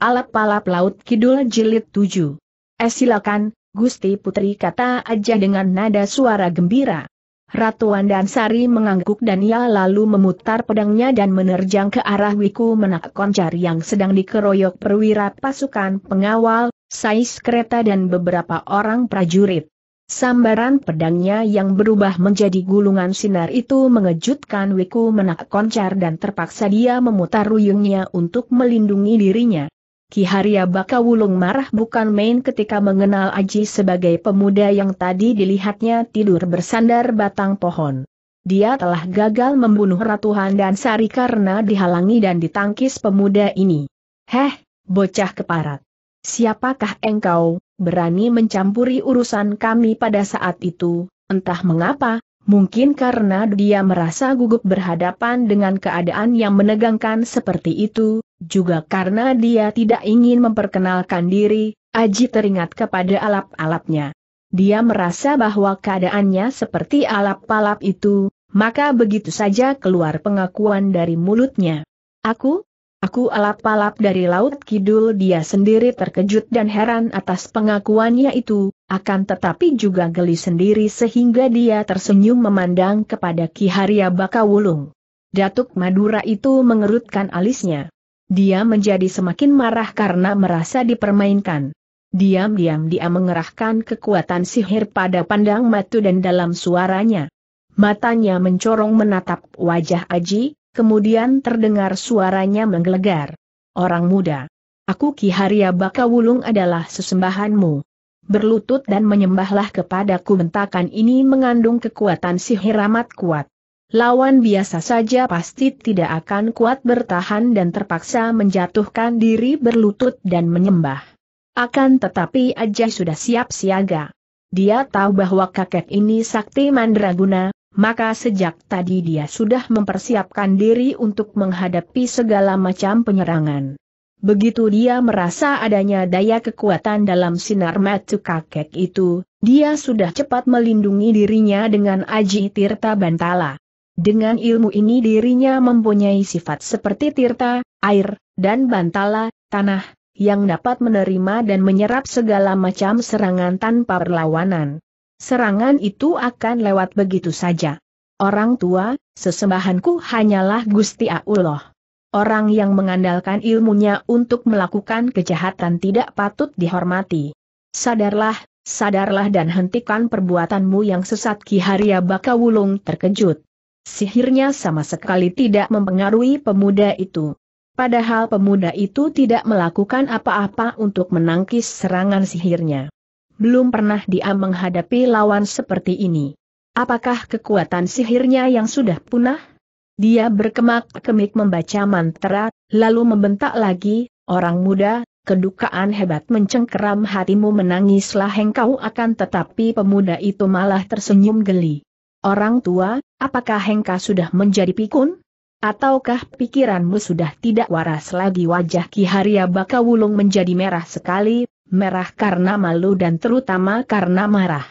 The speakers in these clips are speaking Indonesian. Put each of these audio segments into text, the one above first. Alap-alap laut kidul jilid 7. Silakan, Gusti Putri, kata Aja dengan nada suara gembira. Ratu Wandansari mengangguk dan ia lalu memutar pedangnya dan menerjang ke arah Wiku Menak Koncar yang sedang dikeroyok perwira pasukan pengawal, sais kereta dan beberapa orang prajurit. Sambaran pedangnya yang berubah menjadi gulungan sinar itu mengejutkan Wiku Menak Koncar dan terpaksa dia memutar ruyungnya untuk melindungi dirinya. Ki Harya Bakawulung marah bukan main ketika mengenal Aji sebagai pemuda yang tadi dilihatnya tidur bersandar batang pohon. Dia telah gagal membunuh Ratu Wandansari karena dihalangi dan ditangkis pemuda ini. "Heh, bocah keparat. Siapakah engkau? Berani mencampuri urusan kami?" Pada saat itu, entah mengapa, mungkin karena dia merasa gugup berhadapan dengan keadaan yang menegangkan seperti itu, juga karena dia tidak ingin memperkenalkan diri, Aji teringat kepada alap-alapnya. Dia merasa bahwa keadaannya seperti alap-alap itu, maka begitu saja keluar pengakuan dari mulutnya. Aku alap-alap dari Laut Kidul." Dia sendiri terkejut dan heran atas pengakuannya itu, akan tetapi juga geli sendiri sehingga dia tersenyum memandang kepada Ki Harya Bakawulung. Datuk Madura itu mengerutkan alisnya. Dia menjadi semakin marah karena merasa dipermainkan. Diam-diam dia mengerahkan kekuatan sihir pada pandang mata dan dalam suaranya. Matanya mencorong menatap wajah Aji. Kemudian terdengar suaranya menggelegar. "Orang muda, aku Ki Harya Bakawulung adalah sesembahanmu. Berlutut dan menyembahlah kepadaku." Bentakan ini mengandung kekuatan sihir amat kuat. Lawan biasa saja pasti tidak akan kuat bertahan dan terpaksa menjatuhkan diri berlutut dan menyembah. Akan tetapi Aja sudah siap siaga. Dia tahu bahwa kakek ini sakti mandraguna. Maka sejak tadi dia sudah mempersiapkan diri untuk menghadapi segala macam penyerangan. Begitu dia merasa adanya daya kekuatan dalam sinar mata kakek itu, dia sudah cepat melindungi dirinya dengan Aji Tirta Bantala. Dengan ilmu ini dirinya mempunyai sifat seperti Tirta, air, dan Bantala, tanah, yang dapat menerima dan menyerap segala macam serangan tanpa perlawanan. Serangan itu akan lewat begitu saja. "Orang tua, sesembahanku hanyalah Gusti Allah. Orang yang mengandalkan ilmunya untuk melakukan kejahatan tidak patut dihormati. Sadarlah, sadarlah dan hentikan perbuatanmu yang sesat." Ki Harya Bakawulung terkejut. Sihirnya sama sekali tidak mempengaruhi pemuda itu. Padahal pemuda itu tidak melakukan apa-apa untuk menangkis serangan sihirnya. Belum pernah dia menghadapi lawan seperti ini. Apakah kekuatan sihirnya yang sudah punah? Dia berkemak-kemik membaca mantra, lalu membentak lagi, "Orang muda, kedukaan hebat mencengkeram hatimu, menangislah engkau." Akan tetapi pemuda itu malah tersenyum geli. "Orang tua, apakah engkau sudah menjadi pikun? Ataukah pikiranmu sudah tidak waras lagi?" Wajah Ki Harya Bakawulung menjadi merah sekali. Merah karena malu dan terutama karena marah.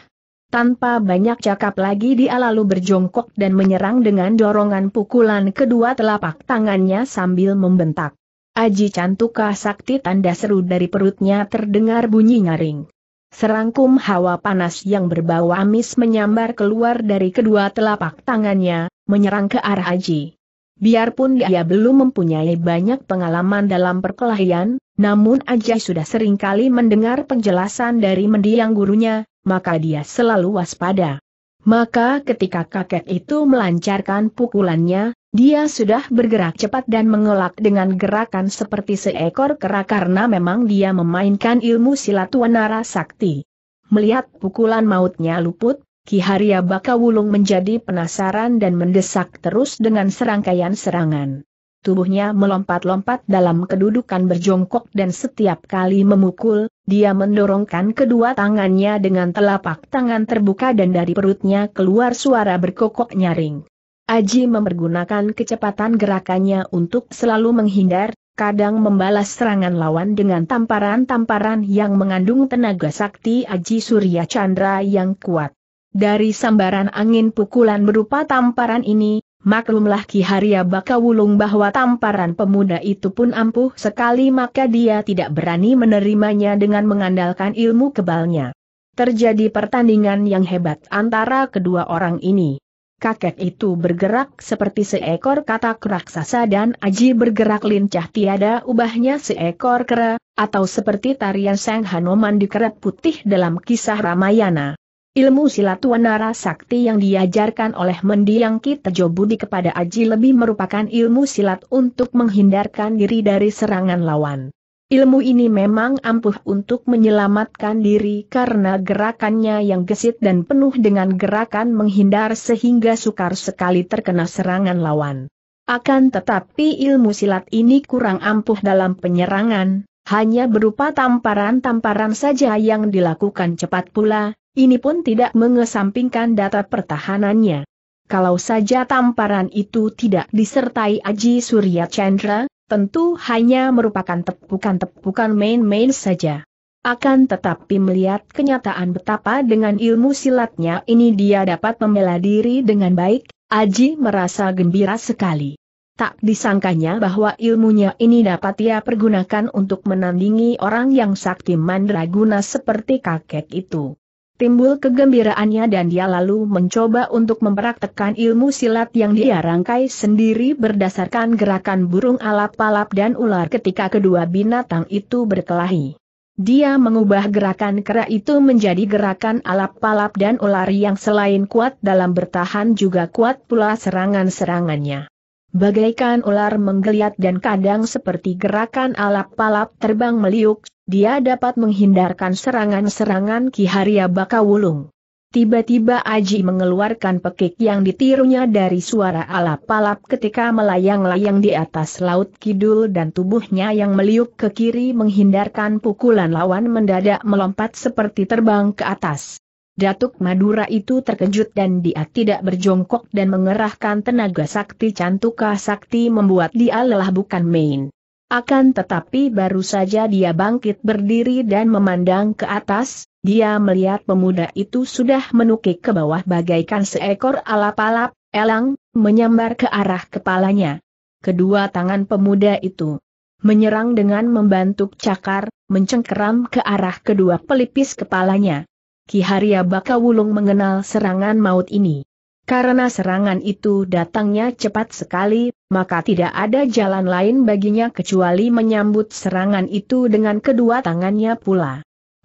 Tanpa banyak cakap lagi dia lalu berjongkok dan menyerang dengan dorongan pukulan kedua telapak tangannya sambil membentak. "Aji Cantuka Sakti!" Tanda seru dari perutnya terdengar bunyi nyaring. Serangkum hawa panas yang berbau amis menyambar keluar dari kedua telapak tangannya, menyerang ke arah Aji. Biarpun dia belum mempunyai banyak pengalaman dalam perkelahian, namun Aji sudah seringkali mendengar penjelasan dari mendiang gurunya, maka dia selalu waspada. Maka ketika kakek itu melancarkan pukulannya, dia sudah bergerak cepat dan mengelak dengan gerakan seperti seekor kera karena memang dia memainkan ilmu silat wanara sakti. Melihat pukulan mautnya luput, Ki Harya Bakawulung menjadi penasaran dan mendesak terus dengan serangkaian serangan. Tubuhnya melompat-lompat dalam kedudukan berjongkok dan setiap kali memukul, dia mendorongkan kedua tangannya dengan telapak tangan terbuka dan dari perutnya keluar suara berkokok nyaring. Aji mempergunakan kecepatan gerakannya untuk selalu menghindar, kadang membalas serangan lawan dengan tamparan-tamparan yang mengandung tenaga sakti Aji Surya Chandra yang kuat. Dari sambaran angin pukulan berupa tamparan ini, Maklumlah Ki Harya Bakawulung bahwa tamparan pemuda itu pun ampuh sekali, maka dia tidak berani menerimanya dengan mengandalkan ilmu kebalnya. Terjadi pertandingan yang hebat antara kedua orang ini. Kakek itu bergerak seperti seekor katak raksasa dan Aji bergerak lincah tiada ubahnya seekor kera, atau seperti tarian Sang Hanoman di Kerep Putih dalam kisah Ramayana. Ilmu silat wanara sakti yang diajarkan oleh mendiang Ki Tejo Budi kepada Aji lebih merupakan ilmu silat untuk menghindarkan diri dari serangan lawan. Ilmu ini memang ampuh untuk menyelamatkan diri karena gerakannya yang gesit dan penuh dengan gerakan menghindar sehingga sukar sekali terkena serangan lawan. Akan tetapi ilmu silat ini kurang ampuh dalam penyerangan, hanya berupa tamparan-tamparan saja yang dilakukan cepat pula. Ini pun tidak mengesampingkan data pertahanannya. Kalau saja tamparan itu tidak disertai Aji Surya Chandra, tentu hanya merupakan tepukan-tepukan main-main saja. Akan tetapi melihat kenyataan betapa dengan ilmu silatnya ini dia dapat membela diri dengan baik, Aji merasa gembira sekali. Tak disangkanya bahwa ilmunya ini dapat ia pergunakan untuk menandingi orang yang sakti mandraguna seperti kakek itu. Timbul kegembiraannya dan dia lalu mencoba untuk mempraktekkan ilmu silat yang dia rangkai sendiri berdasarkan gerakan burung alap-alap dan ular ketika kedua binatang itu berkelahi. Dia mengubah gerakan kera itu menjadi gerakan alap-alap dan ular yang selain kuat dalam bertahan juga kuat pula serangan-serangannya. Bagaikan ular menggeliat dan kadang seperti gerakan alap-alap terbang meliuk, dia dapat menghindarkan serangan-serangan Ki Harya Bakawulung. Tiba-tiba Aji mengeluarkan pekik yang ditirunya dari suara alap-alap ketika melayang-layang di atas Laut Kidul dan tubuhnya yang meliuk ke kiri menghindarkan pukulan lawan mendadak melompat seperti terbang ke atas. Datuk Madura itu terkejut dan dia tidak berjongkok dan mengerahkan tenaga sakti Cantuka Sakti membuat dia lelah bukan main. Akan tetapi baru saja dia bangkit berdiri dan memandang ke atas, dia melihat pemuda itu sudah menukik ke bawah bagaikan seekor alap-alap, elang, menyambar ke arah kepalanya. Kedua tangan pemuda itu menyerang dengan membentuk cakar, mencengkeram ke arah kedua pelipis kepalanya. Ki Harya Bakawulung mengenal serangan maut ini. Karena serangan itu datangnya cepat sekali, maka tidak ada jalan lain baginya kecuali menyambut serangan itu dengan kedua tangannya pula.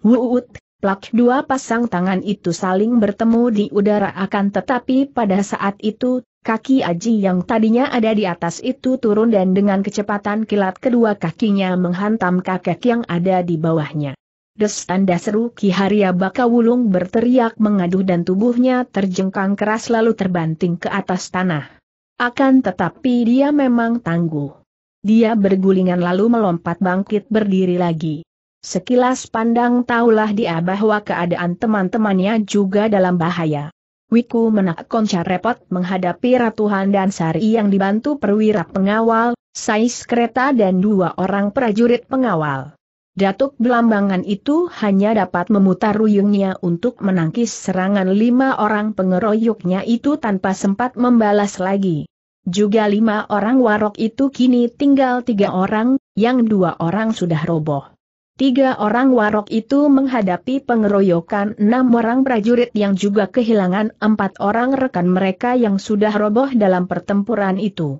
Wuut, plak, dua pasang tangan itu saling bertemu di udara, akan tetapi pada saat itu, kaki Aji yang tadinya ada di atas itu turun dan dengan kecepatan kilat kedua kakinya menghantam kakek yang ada di bawahnya. Des, tanda seru, Ki Harya Bakawulung berteriak mengaduh dan tubuhnya terjengkang keras lalu terbanting ke atas tanah. Akan tetapi dia memang tangguh. Dia bergulingan lalu melompat bangkit berdiri lagi. Sekilas pandang tahulah dia bahwa keadaan teman-temannya juga dalam bahaya. Wiku Menak Koncar repot menghadapi Ratu Wandansari yang dibantu perwira pengawal, sais kereta dan dua orang prajurit pengawal. Datuk Belambangan itu hanya dapat memutar ruyungnya untuk menangkis serangan lima orang pengeroyoknya itu tanpa sempat membalas lagi. Juga lima orang warok itu kini tinggal tiga orang, yang dua orang sudah roboh. Tiga orang warok itu menghadapi pengeroyokan enam orang prajurit yang juga kehilangan empat orang rekan mereka yang sudah roboh dalam pertempuran itu.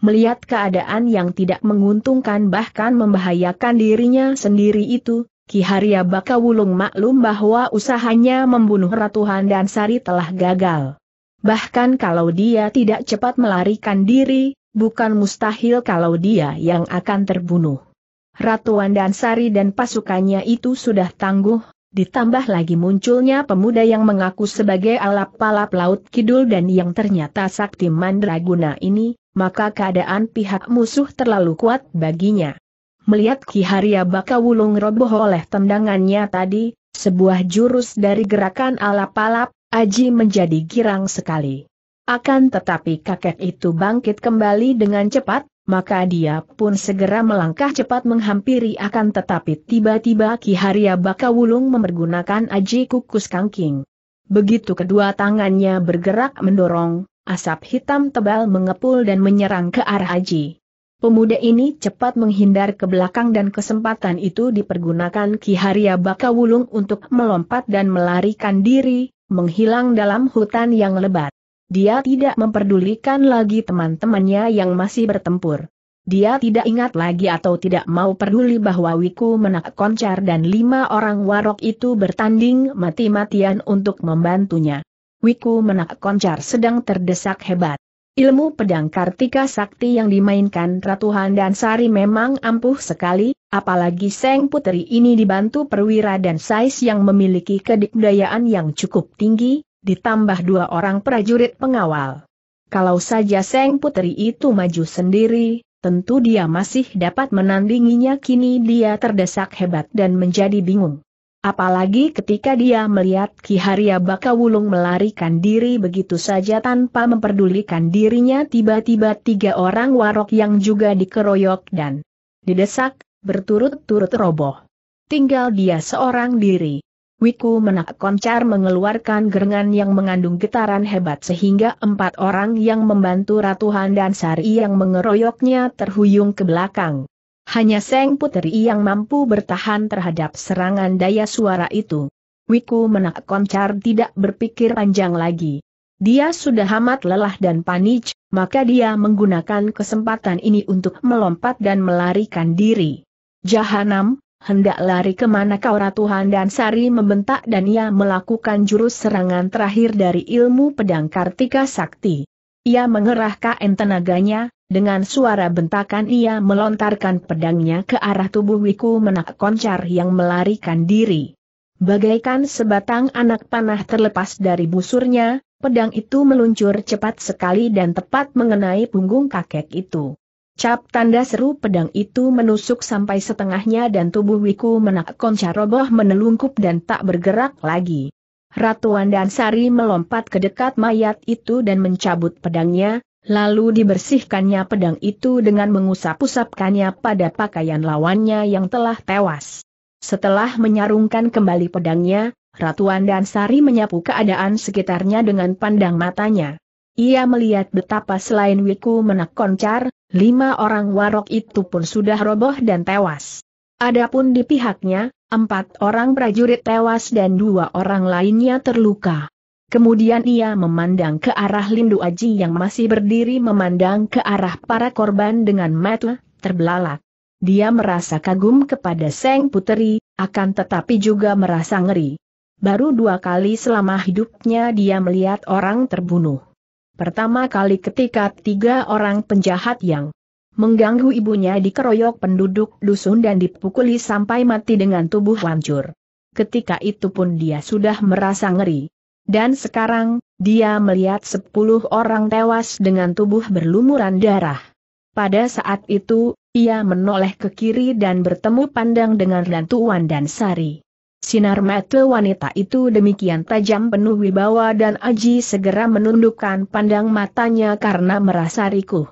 Melihat keadaan yang tidak menguntungkan bahkan membahayakan dirinya sendiri itu, Ki Harya Bakawulung maklum bahwa usahanya membunuh Ratu Wandansari telah gagal. Bahkan kalau dia tidak cepat melarikan diri, bukan mustahil kalau dia yang akan terbunuh. Ratu Wandansari dan pasukannya itu sudah tangguh, ditambah lagi munculnya pemuda yang mengaku sebagai alap-alap Laut Kidul dan yang ternyata sakti mandraguna ini. Maka keadaan pihak musuh terlalu kuat baginya. Melihat Ki Harya Bakawulung roboh oleh tendangannya tadi, sebuah jurus dari gerakan alap-alap, Aji menjadi girang sekali. Akan tetapi kakek itu bangkit kembali dengan cepat, maka dia pun segera melangkah cepat menghampiri, akan tetapi tiba-tiba Ki Harya Bakawulung mempergunakan Aji kukus kangking. Begitu kedua tangannya bergerak mendorong, Asap hitam tebal mengepul dan menyerang ke arah Aji. Pemuda ini cepat menghindar ke belakang dan kesempatan itu dipergunakan Ki Harya Bakawulung untuk melompat dan melarikan diri, menghilang dalam hutan yang lebat. Dia tidak memperdulikan lagi teman-temannya yang masih bertempur. Dia tidak ingat lagi atau tidak mau peduli bahwa Wiku Menak Koncar dan 5 orang warok itu bertanding mati-matian untuk membantunya. Wiku Menak Koncar sedang terdesak hebat. Ilmu pedang Kartika Sakti yang dimainkan Ratu Wandansari memang ampuh sekali, apalagi Seng Putri ini dibantu perwira dan sais yang memiliki kedikdayaan yang cukup tinggi, ditambah 2 orang prajurit pengawal. Kalau saja Seng Putri itu maju sendiri, tentu dia masih dapat menandinginya. Kini dia terdesak hebat dan menjadi bingung. Apalagi ketika dia melihat Ki Harya Bakawulung melarikan diri begitu saja tanpa memperdulikan dirinya, tiba-tiba 3 orang warok yang juga dikeroyok dan didesak, berturut-turut roboh. Tinggal dia seorang diri. Wiku Menak Koncar mengeluarkan gerengan yang mengandung getaran hebat sehingga 4 orang yang membantu Ratu Wandansari yang mengeroyoknya terhuyung ke belakang. Hanya Seng Putri yang mampu bertahan terhadap serangan daya suara itu. Wiku Menak Koncar tidak berpikir panjang lagi. Dia sudah amat lelah dan panik, maka dia menggunakan kesempatan ini untuk melompat dan melarikan diri. "Jahanam, hendak lari kemana kau?" Ratu Wandansari membentak dan ia melakukan jurus serangan terakhir dari ilmu pedang Kartika Sakti. Ia mengerahkan tenaganya. Dengan suara bentakan ia melontarkan pedangnya ke arah tubuh Wiku Menak Koncar yang melarikan diri. Bagaikan sebatang anak panah terlepas dari busurnya, pedang itu meluncur cepat sekali dan tepat mengenai punggung kakek itu. Cap tanda seru pedang itu menusuk sampai setengahnya dan tubuh Wiku Menak Koncar roboh menelungkup dan tak bergerak lagi. Ratu Wandansari melompat ke dekat mayat itu dan mencabut pedangnya. Lalu dibersihkannya pedang itu dengan mengusap-usapkannya pada pakaian lawannya yang telah tewas. Setelah menyarungkan kembali pedangnya, Ratu Wandansari menyapu keadaan sekitarnya dengan pandang matanya. Ia melihat betapa selain Wiku Menak Koncar, 5 orang warok itu pun sudah roboh dan tewas. Adapun di pihaknya, 4 orang prajurit tewas dan 2 orang lainnya terluka. Kemudian ia memandang ke arah Lindu Aji yang masih berdiri memandang ke arah para korban dengan mata terbelalak. Dia merasa kagum kepada Seng Putri, akan tetapi juga merasa ngeri. Baru 2 kali selama hidupnya dia melihat orang terbunuh. Pertama kali ketika 3 orang penjahat yang mengganggu ibunya dikeroyok penduduk dusun dan dipukuli sampai mati dengan tubuh hancur. Ketika itu pun dia sudah merasa ngeri. Dan sekarang, dia melihat 10 orang tewas dengan tubuh berlumuran darah. Pada saat itu, ia menoleh ke kiri dan bertemu pandang dengan Ratu Wandansari. Sinar mata wanita itu demikian tajam penuh wibawa dan Aji segera menundukkan pandang matanya karena merasa rikuh.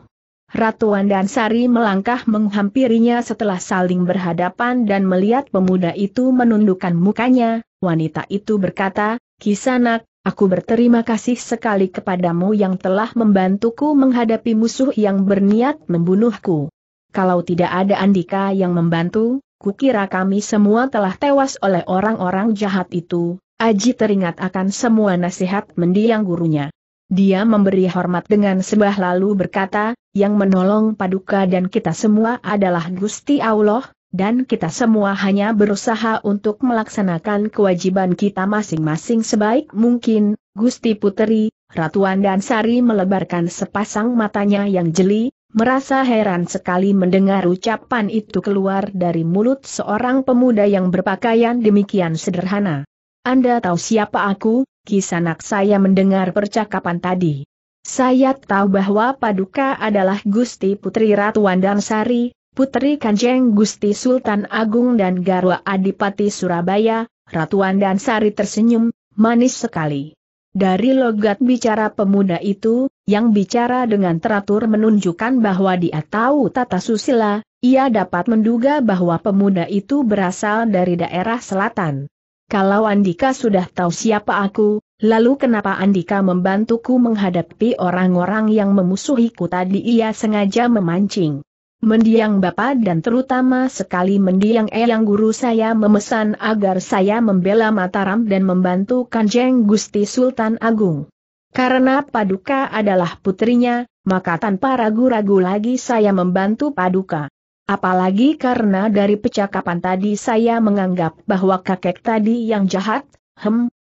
Ratu Wandansari melangkah menghampirinya setelah saling berhadapan dan melihat pemuda itu menundukkan mukanya, wanita itu berkata, "Kisanak, aku berterima kasih sekali kepadamu yang telah membantuku menghadapi musuh yang berniat membunuhku. Kalau tidak ada Andika yang membantu, kukira kami semua telah tewas oleh orang-orang jahat itu." Aji teringat akan semua nasihat mendiang gurunya. Dia memberi hormat dengan sembah lalu berkata, "Yang menolong paduka dan kita semua adalah Gusti Allah, dan kita semua hanya berusaha untuk melaksanakan kewajiban kita masing-masing sebaik mungkin." Gusti Putri, Ratu Wandansari melebarkan sepasang matanya yang jeli, merasa heran sekali mendengar ucapan itu keluar dari mulut seorang pemuda yang berpakaian demikian sederhana. "Anda tahu siapa aku, Kisanak?" "Saya mendengar percakapan tadi. Saya tahu bahwa paduka adalah Gusti Putri Ratu Wandansari, Putri Kanjeng Gusti Sultan Agung dan Garwa Adipati Surabaya." Ratu Wandansari tersenyum, manis sekali. Dari logat bicara pemuda itu, yang bicara dengan teratur menunjukkan bahwa dia tahu tata susila, ia dapat menduga bahwa pemuda itu berasal dari daerah selatan. "Kalau Andika sudah tahu siapa aku, Lalu kenapa Andika membantuku menghadapi orang-orang yang memusuhiku tadi? Ia sengaja memancing. Mendiang Bapak dan terutama sekali mendiang Eyang Guru saya memesan agar saya membela Mataram dan membantu Kanjeng Gusti Sultan Agung. Karena Paduka adalah putrinya, maka tanpa ragu-ragu lagi saya membantu Paduka. Apalagi karena dari percakapan tadi saya menganggap bahwa kakek tadi yang jahat.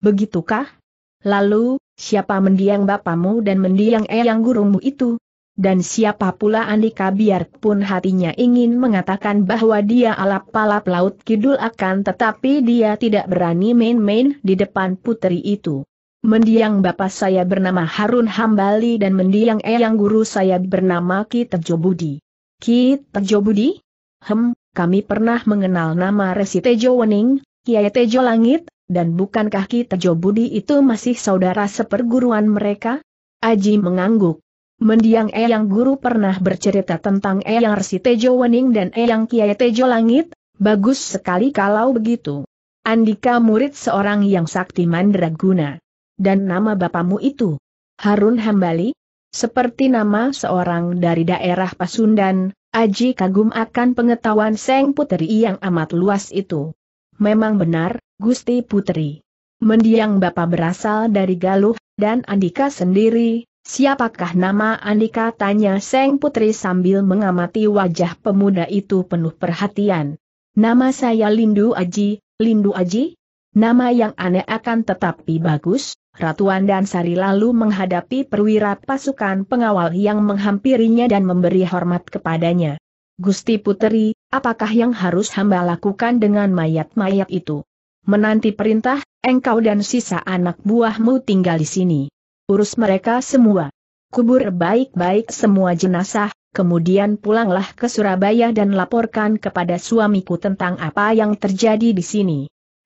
Begitukah? Lalu, siapa mendiang bapamu dan mendiang eyang gurumu itu? Dan siapa pula Andika? Biarpun hatinya ingin mengatakan bahwa dia alap-alap laut kidul, akan tetapi dia tidak berani main-main di depan putri itu. Mendiang bapa saya bernama Harun Hambali dan mendiang eyang guru saya bernama Ki Tejo Budi. Ki Tejo Budi? Kami pernah mengenal nama Resi Tejo Wening, Kiai Tejo Langit. Dan bukankah Ki Tejo Budi itu masih saudara seperguruan mereka? Aji mengangguk. Mendiang Eyang Guru pernah bercerita tentang Eyang Resi Tejo Wening dan Eyang Kiai Tejo Langit. Bagus sekali kalau begitu. Andika murid seorang yang sakti mandraguna. Dan nama bapamu itu? Harun Hambali? Seperti nama seorang dari daerah Pasundan. Aji kagum akan pengetahuan Seng Putri yang amat luas itu. Memang benar, Gusti Putri. Mendiang Bapa berasal dari Galuh, dan Andika sendiri. Siapakah nama Andika? Tanya Seng Putri sambil mengamati wajah pemuda itu penuh perhatian. Nama saya Lindu Aji. Lindu Aji? Nama yang aneh akan tetapi bagus. Ratu Wandansari lalu menghadapi perwira pasukan pengawal yang menghampirinya dan memberi hormat kepadanya. Gusti Putri, apakah yang harus hamba lakukan dengan mayat-mayat itu? Menanti perintah, engkau dan sisa anak buahmu tinggal di sini. Urus mereka semua. Kubur baik-baik semua jenazah, kemudian pulanglah ke Surabaya dan laporkan kepada suamiku tentang apa yang terjadi di sini.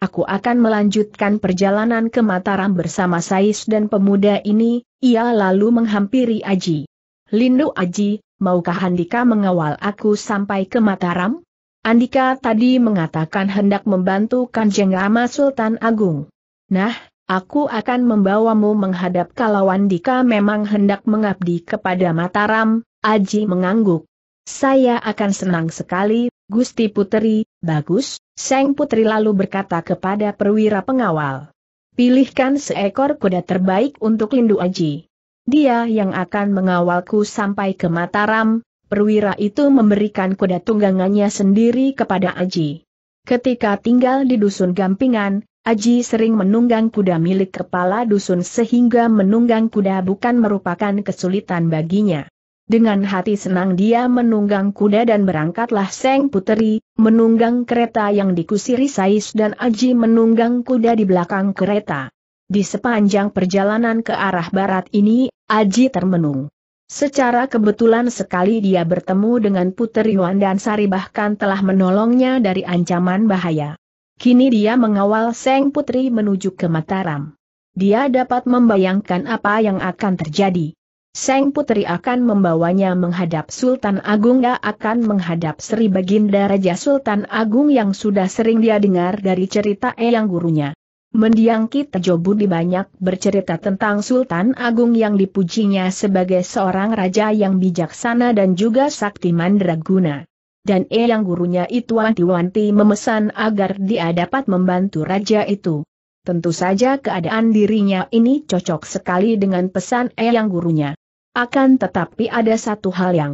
Aku akan melanjutkan perjalanan ke Mataram bersama Sais dan pemuda ini. Ia lalu menghampiri Aji. Lindu Aji, maukah Andika mengawal aku sampai ke Mataram? Andika tadi mengatakan hendak membantu Kanjeng Rama Sultan Agung. Nah, aku akan membawamu menghadap kalau Andika memang hendak mengabdi kepada Mataram. Aji mengangguk. Saya akan senang sekali, Gusti Putri. Bagus, Seng Putri lalu berkata kepada perwira pengawal. Pilihkan seekor kuda terbaik untuk Lindu Aji. Dia yang akan mengawalku sampai ke Mataram. Perwira itu memberikan kuda tunggangannya sendiri kepada Aji. Ketika tinggal di dusun Gampingan, Aji sering menunggang kuda milik kepala dusun sehingga menunggang kuda bukan merupakan kesulitan baginya. Dengan hati senang dia menunggang kuda dan berangkatlah Seng Putri, menunggang kereta yang dikusiri Sais dan Aji menunggang kuda di belakang kereta. Di sepanjang perjalanan ke arah barat ini, Aji termenung. Secara kebetulan sekali dia bertemu dengan Putri Wandansari, bahkan telah menolongnya dari ancaman bahaya. Kini dia mengawal Seng Putri menuju ke Mataram. Dia dapat membayangkan apa yang akan terjadi. Seng Putri akan membawanya menghadap Sultan Agung. Dia akan menghadap Sri Baginda Raja Sultan Agung yang sudah sering dia dengar dari cerita eyang gurunya. Mendiang Ki Tejo Budi banyak bercerita tentang Sultan Agung yang dipujinya sebagai seorang raja yang bijaksana dan juga sakti mandraguna. Dan eyang gurunya itu wanti-wanti memesan agar dia dapat membantu raja itu. Tentu saja keadaan dirinya ini cocok sekali dengan pesan eyang gurunya. Akan tetapi ada satu hal yang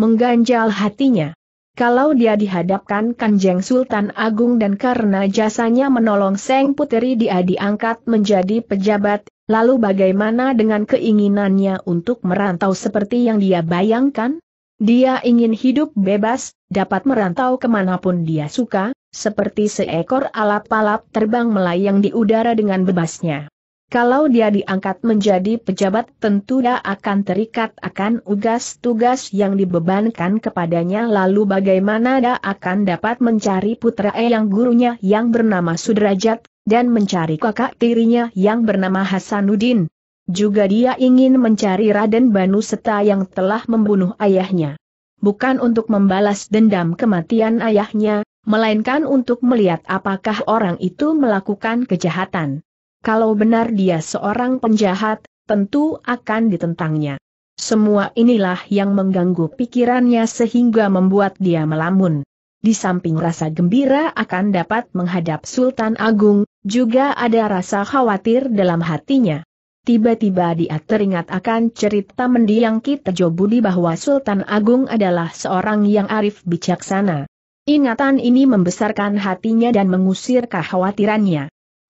mengganjal hatinya. Kalau dia dihadapkan Kanjeng Sultan Agung dan karena jasanya menolong Seng Putri dia diangkat menjadi pejabat, lalu bagaimana dengan keinginannya untuk merantau seperti yang dia bayangkan? Dia ingin hidup bebas, dapat merantau kemanapun dia suka, seperti seekor alap-alap terbang melayang di udara dengan bebasnya. Kalau dia diangkat menjadi pejabat tentu dia akan terikat akan tugas-tugas yang dibebankan kepadanya, lalu bagaimana dia akan dapat mencari putra eyang gurunya yang bernama Sudrajat, dan mencari kakak tirinya yang bernama Hasanuddin. Juga dia ingin mencari Raden Banu Seta yang telah membunuh ayahnya. Bukan untuk membalas dendam kematian ayahnya, melainkan untuk melihat apakah orang itu melakukan kejahatan. Kalau benar dia seorang penjahat, tentu akan ditentangnya. Semua inilah yang mengganggu pikirannya sehingga membuat dia melamun. Di samping rasa gembira akan dapat menghadap Sultan Agung, juga ada rasa khawatir dalam hatinya. Tiba-tiba dia teringat akan cerita mendiang Ki Tejo Budi bahwa Sultan Agung adalah seorang yang arif bijaksana. Ingatan ini membesarkan hatinya dan mengusir kekhawatirannya.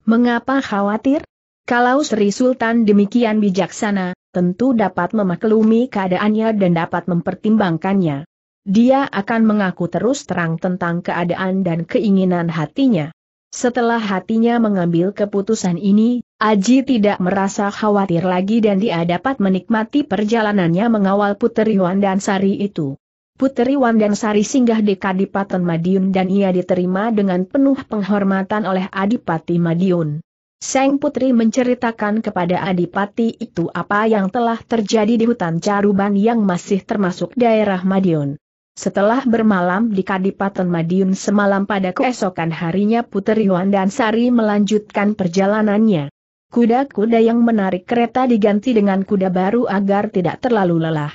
Mengapa khawatir? Kalau Sri Sultan demikian bijaksana, tentu dapat memaklumi keadaannya dan dapat mempertimbangkannya. Dia akan mengaku terus terang tentang keadaan dan keinginan hatinya. Setelah hatinya mengambil keputusan ini, Aji tidak merasa khawatir lagi dan dia dapat menikmati perjalanannya mengawal Putri Wandansari itu. Putri Wandansari singgah di Kadipaten Madiun dan ia diterima dengan penuh penghormatan oleh Adipati Madiun. Sang Putri menceritakan kepada Adipati itu apa yang telah terjadi di hutan Caruban yang masih termasuk daerah Madiun. Setelah bermalam di Kadipaten Madiun semalam, pada keesokan harinya Putri Wandansari melanjutkan perjalanannya. Kuda-kuda yang menarik kereta diganti dengan kuda baru agar tidak terlalu lelah.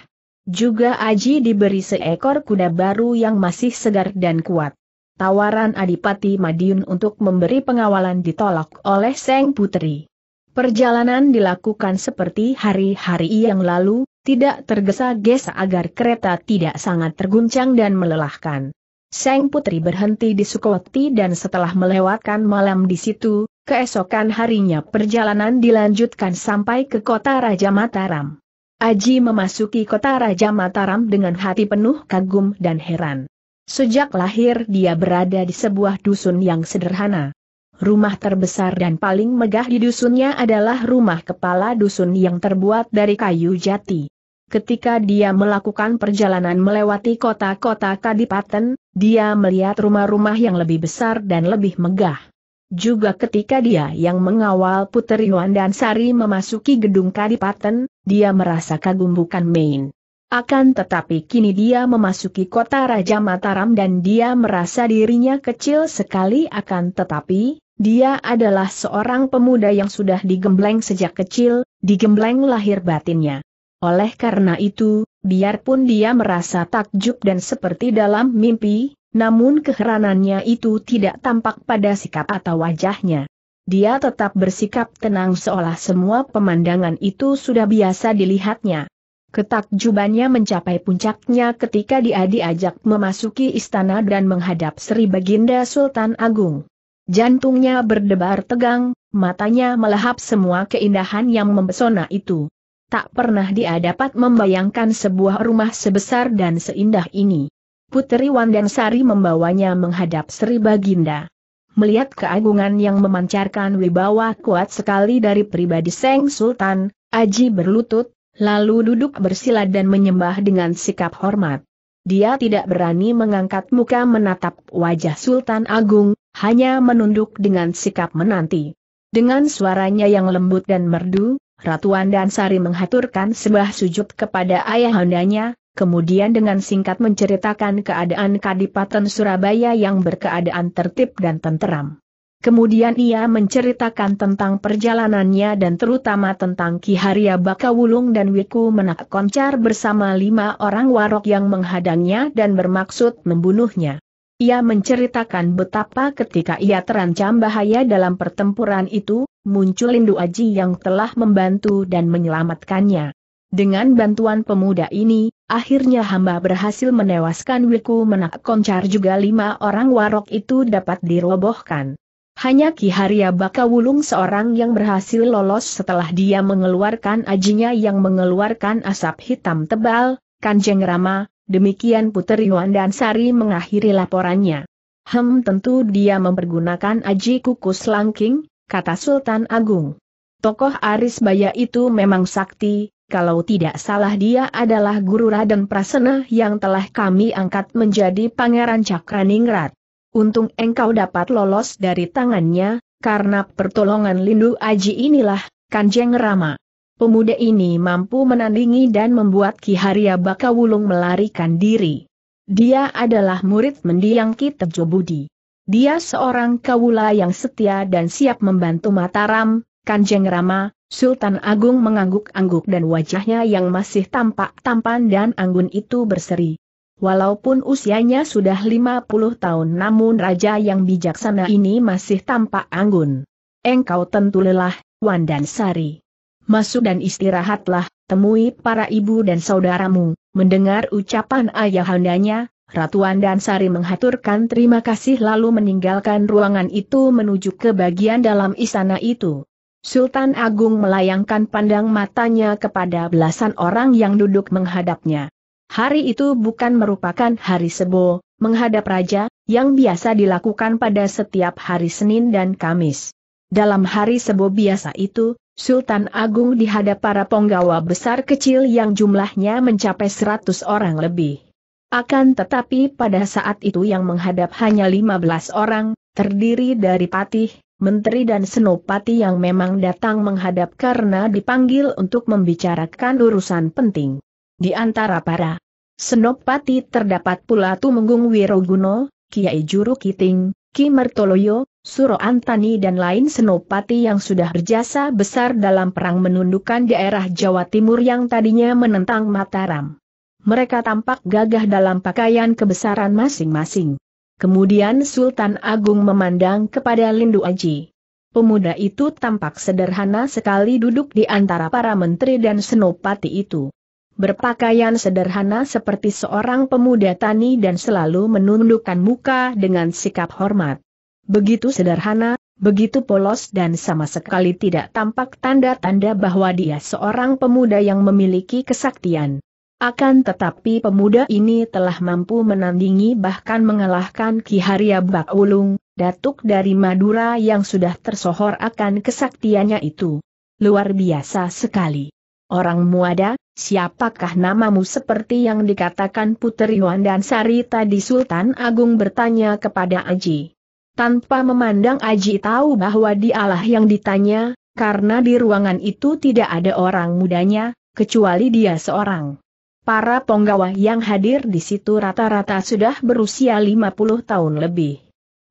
Juga Aji diberi seekor kuda baru yang masih segar dan kuat. Tawaran Adipati Madiun untuk memberi pengawalan ditolak oleh Sang Putri. Perjalanan dilakukan seperti hari-hari yang lalu, tidak tergesa-gesa agar kereta tidak sangat terguncang dan melelahkan. Sang Putri berhenti di Sukawati dan setelah melewatkan malam di situ, keesokan harinya perjalanan dilanjutkan sampai ke kota Raja Mataram. Aji memasuki kota Raja Mataram dengan hati penuh kagum dan heran. Sejak lahir dia berada di sebuah dusun yang sederhana. Rumah terbesar dan paling megah di dusunnya adalah rumah kepala dusun yang terbuat dari kayu jati. Ketika dia melakukan perjalanan melewati kota-kota kadipaten, dia melihat rumah-rumah yang lebih besar dan lebih megah. Juga ketika dia yang mengawal Putri Wandansari memasuki gedung kadipaten, dia merasa kagum bukan main. Akan tetapi kini dia memasuki kota Raja Mataram dan dia merasa dirinya kecil sekali, akan tetapi dia adalah seorang pemuda yang sudah digembleng sejak kecil, digembleng lahir batinnya. Oleh karena itu, biarpun dia merasa takjub dan seperti dalam mimpi, namun keheranannya itu tidak tampak pada sikap atau wajahnya. Dia tetap bersikap tenang seolah semua pemandangan itu sudah biasa dilihatnya. Ketakjubannya mencapai puncaknya ketika dia diajak memasuki istana dan menghadap Sri Baginda Sultan Agung. Jantungnya berdebar tegang, matanya melahap semua keindahan yang mempesona itu. Tak pernah dia dapat membayangkan sebuah rumah sebesar dan seindah ini. Putri Wandansari membawanya menghadap Sri Baginda. Melihat keagungan yang memancarkan wibawa kuat sekali dari pribadi Sang Sultan, Aji berlutut, lalu duduk bersila dan menyembah dengan sikap hormat. Dia tidak berani mengangkat muka menatap wajah Sultan Agung, hanya menunduk dengan sikap menanti. Dengan suaranya yang lembut dan merdu, Ratu Wandansari menghaturkan sebuah sujud kepada ayahandanya, kemudian dengan singkat menceritakan keadaan Kadipaten Surabaya yang berkeadaan tertib dan tenteram. Kemudian ia menceritakan tentang perjalanannya dan terutama tentang Ki Harya Bakawulung dan Wiku Menak Koncar bersama 5 orang warok yang menghadangnya dan bermaksud membunuhnya. Ia menceritakan betapa ketika ia terancam bahaya dalam pertempuran itu, muncul Lindu Aji yang telah membantu dan menyelamatkannya. Dengan bantuan pemuda ini, akhirnya hamba berhasil menewaskan Wiku Menak Koncar, juga 5 orang warok itu dapat dirobohkan. Hanya Ki Harya Bakawulung seorang yang berhasil lolos setelah dia mengeluarkan ajinya yang mengeluarkan asap hitam tebal. Kanjeng Rama, demikian Putri Wandansari mengakhiri laporannya. Tentu dia mempergunakan aji kukus langking, kata Sultan Agung. Tokoh Arisbaya itu memang sakti, kalau tidak salah dia adalah guru Raden Prasena yang telah kami angkat menjadi Pangeran Cakraningrat. Untung engkau dapat lolos dari tangannya, karena pertolongan Lindu Aji inilah, Kanjeng Rama. Pemuda ini mampu menandingi dan membuat Ki Harya Bakawulung melarikan diri. Dia adalah murid mendiang Ki Tejo Budi. Dia seorang kawula yang setia dan siap membantu Mataram, Kanjeng Rama, Sultan Agung mengangguk-angguk dan wajahnya yang masih tampak tampan dan anggun itu berseri. Walaupun usianya sudah 50 tahun namun raja yang bijaksana ini masih tampak anggun. Engkau tentu lelah, Wandansari. Masuk dan istirahatlah, temui para ibu dan saudaramu. Mendengar ucapan ayahandanya, Ratu Wandansari menghaturkan terima kasih lalu meninggalkan ruangan itu menuju ke bagian dalam istana itu. Sultan Agung melayangkan pandang matanya kepada belasan orang yang duduk menghadapnya. Hari itu bukan merupakan hari sebo, menghadap raja, yang biasa dilakukan pada setiap hari Senin dan Kamis. Dalam hari sebo biasa itu, Sultan Agung dihadap para penggawa besar kecil yang jumlahnya mencapai 100 orang lebih. Akan tetapi pada saat itu yang menghadap hanya 15 orang, terdiri dari patih, menteri dan senopati yang memang datang menghadap karena dipanggil untuk membicarakan urusan penting. Di antara para senopati terdapat pula Tumenggung Wiroguno, Kiai Juru Kiting, Ki Mertoloyo, Suro Antani dan lain senopati yang sudah berjasa besar dalam perang menundukkan daerah Jawa Timur yang tadinya menentang Mataram. Mereka tampak gagah dalam pakaian kebesaran masing-masing. Kemudian Sultan Agung memandang kepada Lindu Aji. Pemuda itu tampak sederhana sekali duduk di antara para menteri dan senopati itu. Berpakaian sederhana seperti seorang pemuda tani dan selalu menundukkan muka dengan sikap hormat. Begitu sederhana, begitu polos dan sama sekali tidak tampak tanda-tanda bahwa dia seorang pemuda yang memiliki kesaktian. Akan tetapi pemuda ini telah mampu menandingi bahkan mengalahkan Ki Harya Bakawulung, datuk dari Madura yang sudah tersohor akan kesaktiannya itu. Luar biasa sekali. Orang muda, siapakah namamu seperti yang dikatakan Putri Wandansari tadi? Sultan Agung bertanya kepada Aji. Tanpa memandang Aji tahu bahwa dialah yang ditanya, karena di ruangan itu tidak ada orang mudanya, kecuali dia seorang. Para penggawa yang hadir di situ rata-rata sudah berusia 50 tahun lebih.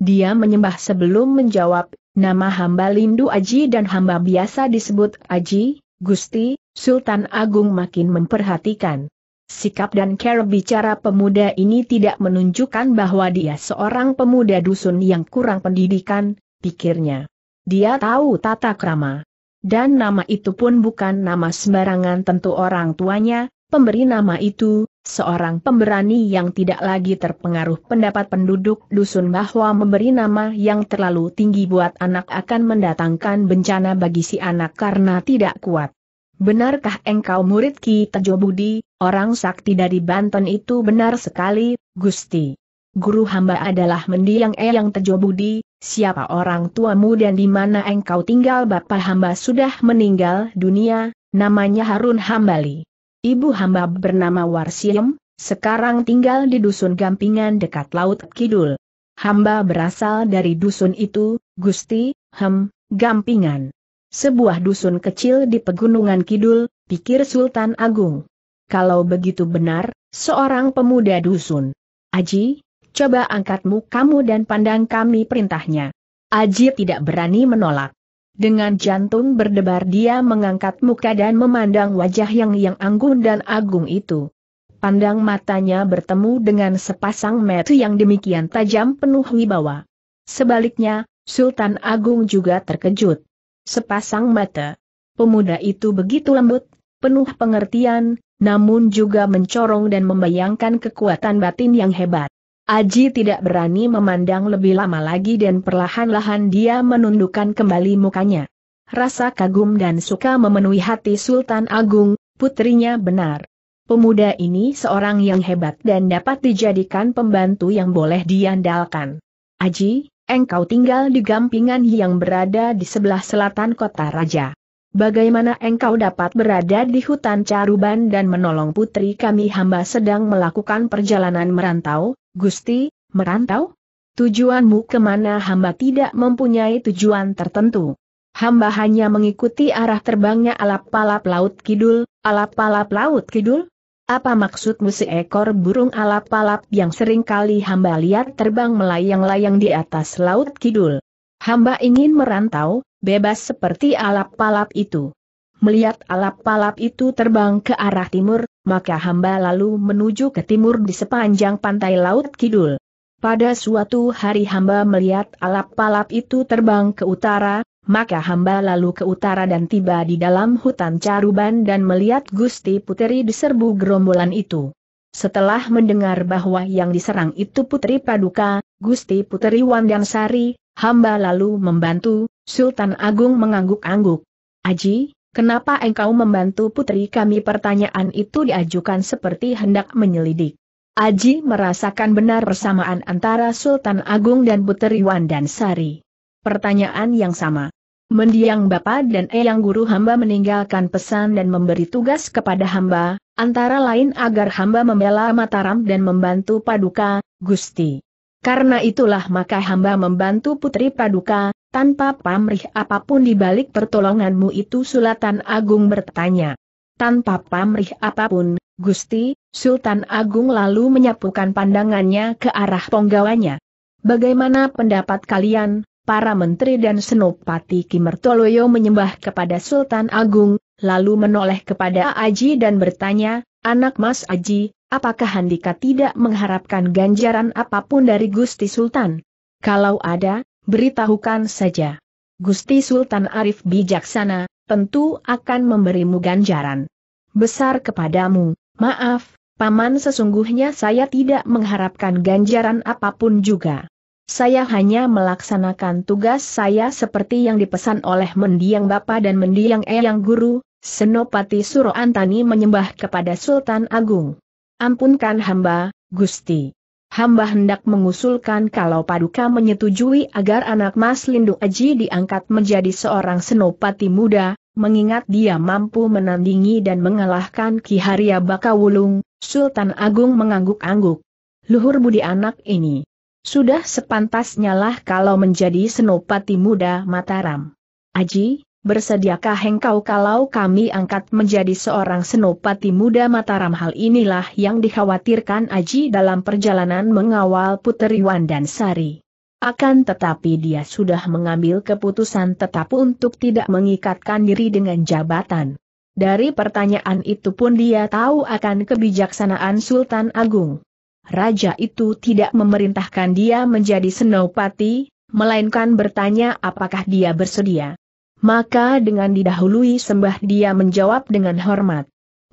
Dia menyembah sebelum menjawab, nama hamba Lindu Aji dan hamba biasa disebut Aji, Gusti. Sultan Agung makin memperhatikan. Sikap dan cara bicara pemuda ini tidak menunjukkan bahwa dia seorang pemuda dusun yang kurang pendidikan, pikirnya. Dia tahu tata krama. Dan nama itu pun bukan nama sembarangan, tentu orang tuanya. Pemberi nama itu, seorang pemberani yang tidak lagi terpengaruh pendapat penduduk dusun bahwa memberi nama yang terlalu tinggi buat anak akan mendatangkan bencana bagi si anak karena tidak kuat. Benarkah engkau murid Ki Tejo Budi, orang sakti dari Banten itu? Benar sekali, Gusti. Guru hamba adalah mendiang Eyang Tejo Budi. Siapa orang tuamu dan di mana engkau tinggal? Bapak hamba sudah meninggal dunia, namanya Harun Hambali. Ibu hamba bernama Warsiem, sekarang tinggal di dusun Gampingan dekat Laut Kidul. Hamba berasal dari dusun itu, Gusti, Gampingan. Sebuah dusun kecil di pegunungan Kidul, pikir Sultan Agung. Kalau begitu benar, seorang pemuda dusun. Aji, coba angkatmu kamu dan pandang kami, perintahnya. Aji tidak berani menolak. Dengan jantung berdebar dia mengangkat muka dan memandang wajah yang anggun dan agung itu. Pandang matanya bertemu dengan sepasang mata yang demikian tajam penuh wibawa. Sebaliknya, Sultan Agung juga terkejut. Sepasang mata. Pemuda itu begitu lembut, penuh pengertian, namun juga mencorong dan membayangkan kekuatan batin yang hebat. Aji tidak berani memandang lebih lama lagi dan perlahan-lahan dia menundukkan kembali mukanya. Rasa kagum dan suka memenuhi hati Sultan Agung, putrinya benar. Pemuda ini seorang yang hebat dan dapat dijadikan pembantu yang boleh diandalkan. Aji, engkau tinggal di Gampingan yang berada di sebelah selatan kota raja. Bagaimana engkau dapat berada di hutan Caruban dan menolong putri kami? Hamba sedang melakukan perjalanan merantau, Gusti. Merantau? Tujuanmu kemana? Hamba tidak mempunyai tujuan tertentu. Hamba hanya mengikuti arah terbangnya alap-alap laut kidul. Alap-alap laut kidul? Apa maksudmu? Seekor burung alap-alap yang seringkali hamba lihat terbang melayang-layang di atas laut kidul. Hamba ingin merantau, bebas seperti alap-alap itu. Melihat alap-alap itu terbang ke arah timur, maka hamba lalu menuju ke timur di sepanjang pantai Laut Kidul. Pada suatu hari hamba melihat alap-alap itu terbang ke utara, maka hamba lalu ke utara dan tiba di dalam hutan Caruban dan melihat Gusti Putri diserbu gerombolan itu. Setelah mendengar bahwa yang diserang itu Putri Paduka, Gusti Putri Wandansari, hamba lalu membantu. Sultan Agung mengangguk-angguk. "Aji, kenapa engkau membantu putri kami?" Pertanyaan itu diajukan seperti hendak menyelidik. Aji merasakan benar persamaan antara Sultan Agung dan Putri Wandansari. Pertanyaan yang sama. Mendiang Bapak dan Eyang Guru hamba meninggalkan pesan dan memberi tugas kepada hamba, antara lain agar hamba membela Mataram dan membantu Paduka, Gusti. Karena itulah maka hamba membantu Putri Paduka, tanpa pamrih apapun di balik pertolonganmu itu. Sultan Agung bertanya. Tanpa pamrih apapun, Gusti, Sultan Agung lalu menyapukan pandangannya ke arah ponggawanya. Bagaimana pendapat kalian, para menteri dan senopati? Ki Mertoloyo menyembah kepada Sultan Agung, lalu menoleh kepada Aji dan bertanya, "Anak Mas Aji, apakah handika tidak mengharapkan ganjaran apapun dari Gusti Sultan? Kalau ada, beritahukan saja. Gusti Sultan arif bijaksana, tentu akan memberimu ganjaran besar kepadamu." "Maaf, Paman, sesungguhnya saya tidak mengharapkan ganjaran apapun juga. Saya hanya melaksanakan tugas saya seperti yang dipesan oleh mendiang Bapa dan mendiang Eyang Guru." Senopati Suro Antani menyembah kepada Sultan Agung. "Ampunkan hamba, Gusti. Hamba hendak mengusulkan kalau Paduka menyetujui agar anak Mas Lindu Aji diangkat menjadi seorang senopati muda, mengingat dia mampu menandingi dan mengalahkan Ki Harya Bakawulung." Sultan Agung mengangguk-angguk. "Luhur budi anak ini. Sudah sepantasnya lah kalau menjadi senopati muda Mataram. Aji, bersediakah engkau kalau kami angkat menjadi seorang senopati muda Mataram?" Hal inilah yang dikhawatirkan Aji dalam perjalanan mengawal Putri Wandansari. Akan tetapi dia sudah mengambil keputusan tetap untuk tidak mengikatkan diri dengan jabatan. Dari pertanyaan itu pun dia tahu akan kebijaksanaan Sultan Agung. Raja itu tidak memerintahkan dia menjadi senopati, melainkan bertanya apakah dia bersedia. Maka dengan didahului sembah dia menjawab dengan hormat,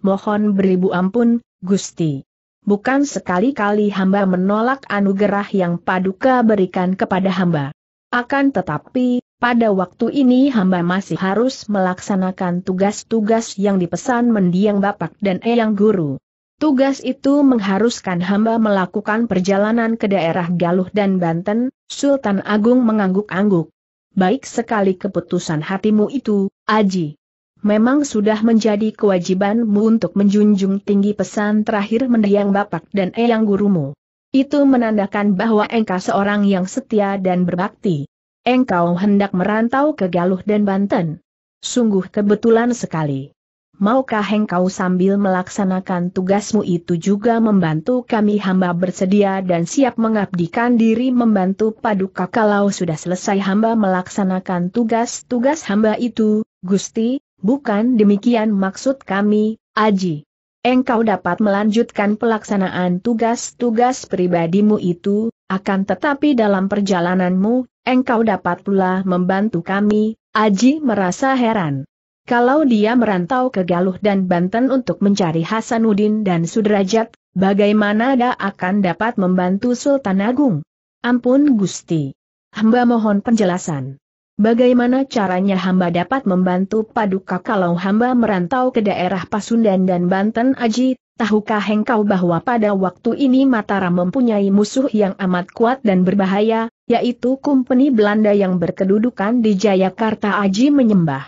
"Mohon beribu ampun, Gusti. Bukan sekali-kali hamba menolak anugerah yang Paduka berikan kepada hamba. Akan tetapi, pada waktu ini hamba masih harus melaksanakan tugas-tugas yang dipesan mendiang Bapak dan Eyang Guru. Tugas itu mengharuskan hamba melakukan perjalanan ke daerah Galuh dan Banten." Sultan Agung mengangguk-angguk. "Baik sekali keputusan hatimu itu, Aji. Memang sudah menjadi kewajibanmu untuk menjunjung tinggi pesan terakhir mendiang Bapak dan Eyang Gurumu. Itu menandakan bahwa engkau seorang yang setia dan berbakti. Engkau hendak merantau ke Galuh dan Banten. Sungguh kebetulan sekali. Maukah engkau sambil melaksanakan tugasmu itu juga membantu kami?" "Hamba bersedia dan siap mengabdikan diri membantu Paduka kalau sudah selesai hamba melaksanakan tugas-tugas hamba itu, Gusti." "Bukan demikian maksud kami, Aji. Engkau dapat melanjutkan pelaksanaan tugas-tugas pribadimu itu, akan tetapi dalam perjalananmu, engkau dapat pula membantu kami." Aji merasa heran. Kalau dia merantau ke Galuh dan Banten untuk mencari Hasanuddin dan Sudrajat, bagaimana dia akan dapat membantu Sultan Agung? "Ampun Gusti. Hamba mohon penjelasan. Bagaimana caranya hamba dapat membantu Paduka kalau hamba merantau ke daerah Pasundan dan Banten?" "Aji, tahukah engkau bahwa pada waktu ini Mataram mempunyai musuh yang amat kuat dan berbahaya, yaitu Kumpeni Belanda yang berkedudukan di Jayakarta?" Aji menyembah.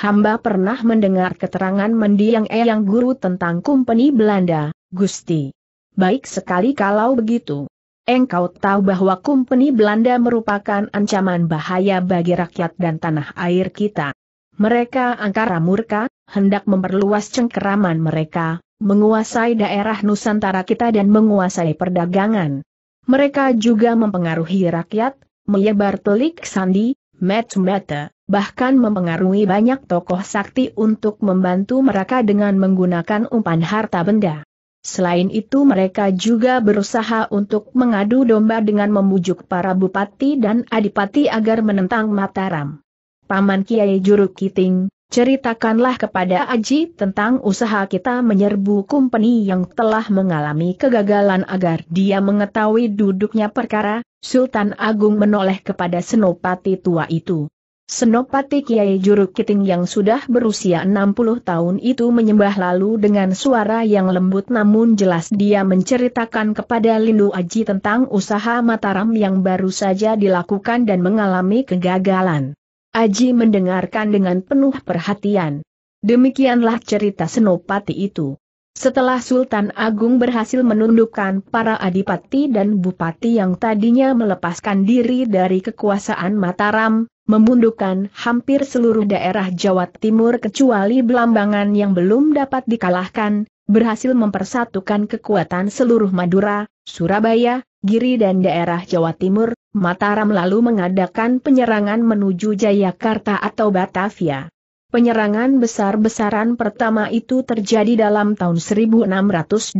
"Hamba pernah mendengar keterangan mendiang Eyang Guru tentang Kumpeni Belanda, Gusti. Baik sekali kalau begitu. Engkau tahu bahwa Kumpeni Belanda merupakan ancaman bahaya bagi rakyat dan tanah air kita. Mereka angkara murka, hendak memperluas cengkeraman mereka, menguasai daerah Nusantara kita dan menguasai perdagangan. Mereka juga mempengaruhi rakyat, menyebar telik sandi, mata-mata, bahkan mempengaruhi banyak tokoh sakti untuk membantu mereka dengan menggunakan umpan harta benda. Selain itu mereka juga berusaha untuk mengadu domba dengan membujuk para bupati dan adipati agar menentang Mataram. Paman Kiai Juru Kiting, ceritakanlah kepada Aji tentang usaha kita menyerbu Kumpeni yang telah mengalami kegagalan agar dia mengetahui duduknya perkara. Sultan Agung menoleh kepada senopati tua itu. Senopati Kiai Juru Kiting yang sudah berusia 60 tahun itu menyembah lalu dengan suara yang lembut namun jelas dia menceritakan kepada Lindu Aji tentang usaha Mataram yang baru saja dilakukan dan mengalami kegagalan. Aji mendengarkan dengan penuh perhatian. Demikianlah cerita senopati itu. Setelah Sultan Agung berhasil menundukkan para adipati dan bupati yang tadinya melepaskan diri dari kekuasaan Mataram, memundukkan hampir seluruh daerah Jawa Timur kecuali Belambangan yang belum dapat dikalahkan, berhasil mempersatukan kekuatan seluruh Madura, Surabaya, Giri dan daerah Jawa Timur, Mataram lalu mengadakan penyerangan menuju Jayakarta atau Batavia. Penyerangan besar-besaran pertama itu terjadi dalam tahun 1628.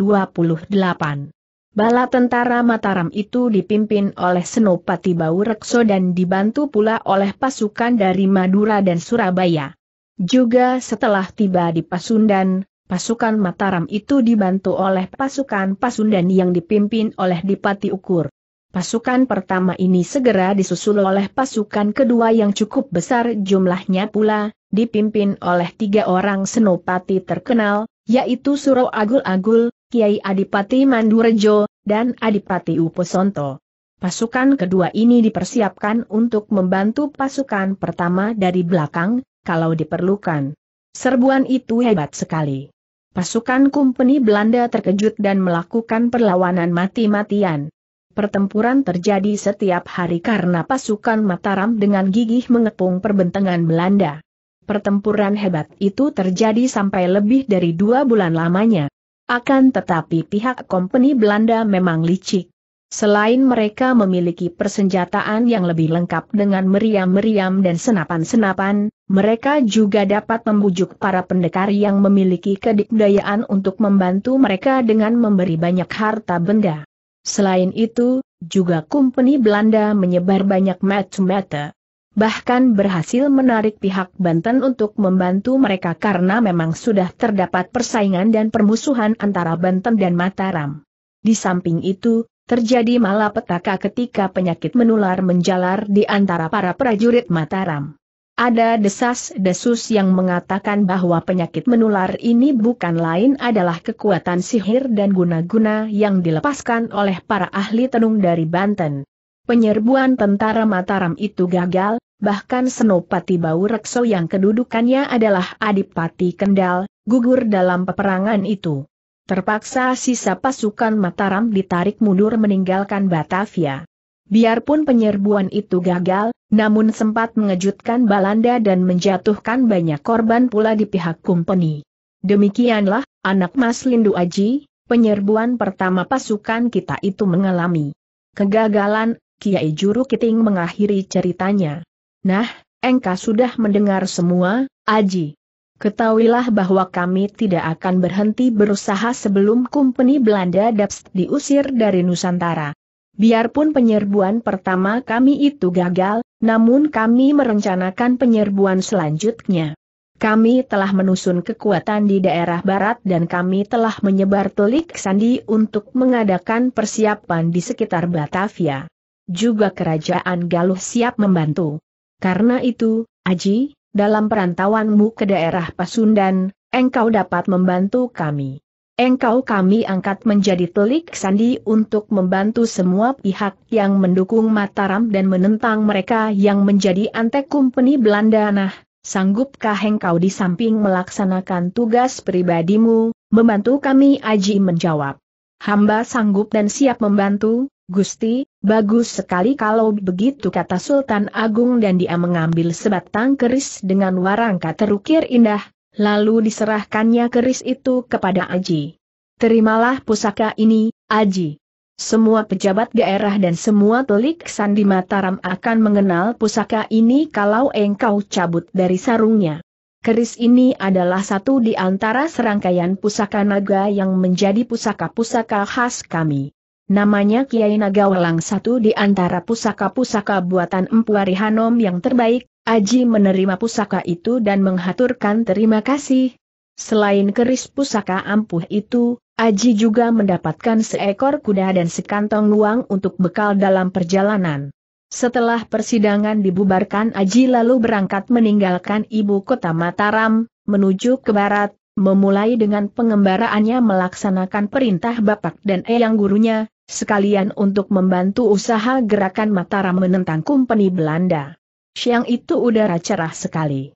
Bala tentara Mataram itu dipimpin oleh Senopati Baurekso dan dibantu pula oleh pasukan dari Madura dan Surabaya. Juga setelah tiba di Pasundan, pasukan Mataram itu dibantu oleh pasukan Pasundan yang dipimpin oleh Dipati Ukur. Pasukan pertama ini segera disusul oleh pasukan kedua yang cukup besar jumlahnya pula, dipimpin oleh 3 orang senopati terkenal, yaitu Suro Agul-Agul, Kiai Adipati Mandurejo, dan Adipati Uposonto. Pasukan kedua ini dipersiapkan untuk membantu pasukan pertama dari belakang, kalau diperlukan. Serbuan itu hebat sekali. Pasukan Kumpeni Belanda terkejut dan melakukan perlawanan mati-matian. Pertempuran terjadi setiap hari karena pasukan Mataram dengan gigih mengepung perbentengan Belanda. Pertempuran hebat itu terjadi sampai lebih dari 2 bulan lamanya. Akan tetapi pihak Kumpeni Belanda memang licik. Selain mereka memiliki persenjataan yang lebih lengkap dengan meriam-meriam dan senapan-senapan, mereka juga dapat membujuk para pendekar yang memiliki kedikdayaan untuk membantu mereka dengan memberi banyak harta benda. Selain itu, juga Kumpeni Belanda menyebar banyak mata-mata, bahkan berhasil menarik pihak Banten untuk membantu mereka karena memang sudah terdapat persaingan dan permusuhan antara Banten dan Mataram. Di samping itu, terjadi malapetaka ketika penyakit menular menjalar di antara para prajurit Mataram. Ada desas-desus yang mengatakan bahwa penyakit menular ini bukan lain adalah kekuatan sihir dan guna-guna yang dilepaskan oleh para ahli tenung dari Banten. Penyerbuan tentara Mataram itu gagal, bahkan Senopati Baurekso yang kedudukannya adalah Adipati Kendal, gugur dalam peperangan itu. Terpaksa sisa pasukan Mataram ditarik mundur meninggalkan Batavia. Biarpun penyerbuan itu gagal, namun sempat mengejutkan Belanda dan menjatuhkan banyak korban pula di pihak Kumpeni. Demikianlah, anak Mas Lindu Aji, penyerbuan pertama pasukan kita itu mengalami kegagalan. Kiai Juru Kiting mengakhiri ceritanya. Nah, engkau sudah mendengar semua, Aji. Ketahuilah bahwa kami tidak akan berhenti berusaha sebelum Kumpeni Belanda dapat diusir dari Nusantara. Biarpun penyerbuan pertama kami itu gagal, namun kami merencanakan penyerbuan selanjutnya. Kami telah menusun kekuatan di daerah barat dan kami telah menyebar telik sandi untuk mengadakan persiapan di sekitar Batavia. Juga kerajaan Galuh siap membantu. Karena itu, Aji, dalam perantauanmu ke daerah Pasundan, engkau dapat membantu kami. Engkau kami angkat menjadi telik sandi untuk membantu semua pihak yang mendukung Mataram dan menentang mereka yang menjadi antek Kumpeni Belanda. Nah, sanggupkah engkau di samping melaksanakan tugas pribadimu, membantu kami? Aji menjawab. Hamba sanggup dan siap membantu, Gusti. Bagus sekali kalau begitu, kata Sultan Agung, dan dia mengambil sebatang keris dengan warangka terukir indah, lalu diserahkannya keris itu kepada Aji. Terimalah pusaka ini, Aji. Semua pejabat daerah dan semua telik sandi Mataram akan mengenal pusaka ini kalau engkau cabut dari sarungnya. Keris ini adalah satu di antara serangkaian pusaka naga yang menjadi pusaka-pusaka khas kami. Namanya Kiai Naga Welang, satu di antara pusaka-pusaka buatan Empu Arihanom yang terbaik. Aji menerima pusaka itu dan menghaturkan terima kasih. Selain keris pusaka ampuh itu, Aji juga mendapatkan seekor kuda dan sekantong uang untuk bekal dalam perjalanan. Setelah persidangan dibubarkan, Aji lalu berangkat meninggalkan ibu kota Mataram, menuju ke barat, memulai dengan pengembaraannya melaksanakan perintah bapak dan eyang gurunya, sekalian untuk membantu usaha gerakan Mataram menentang Kumpeni Belanda. Siang itu udara cerah sekali.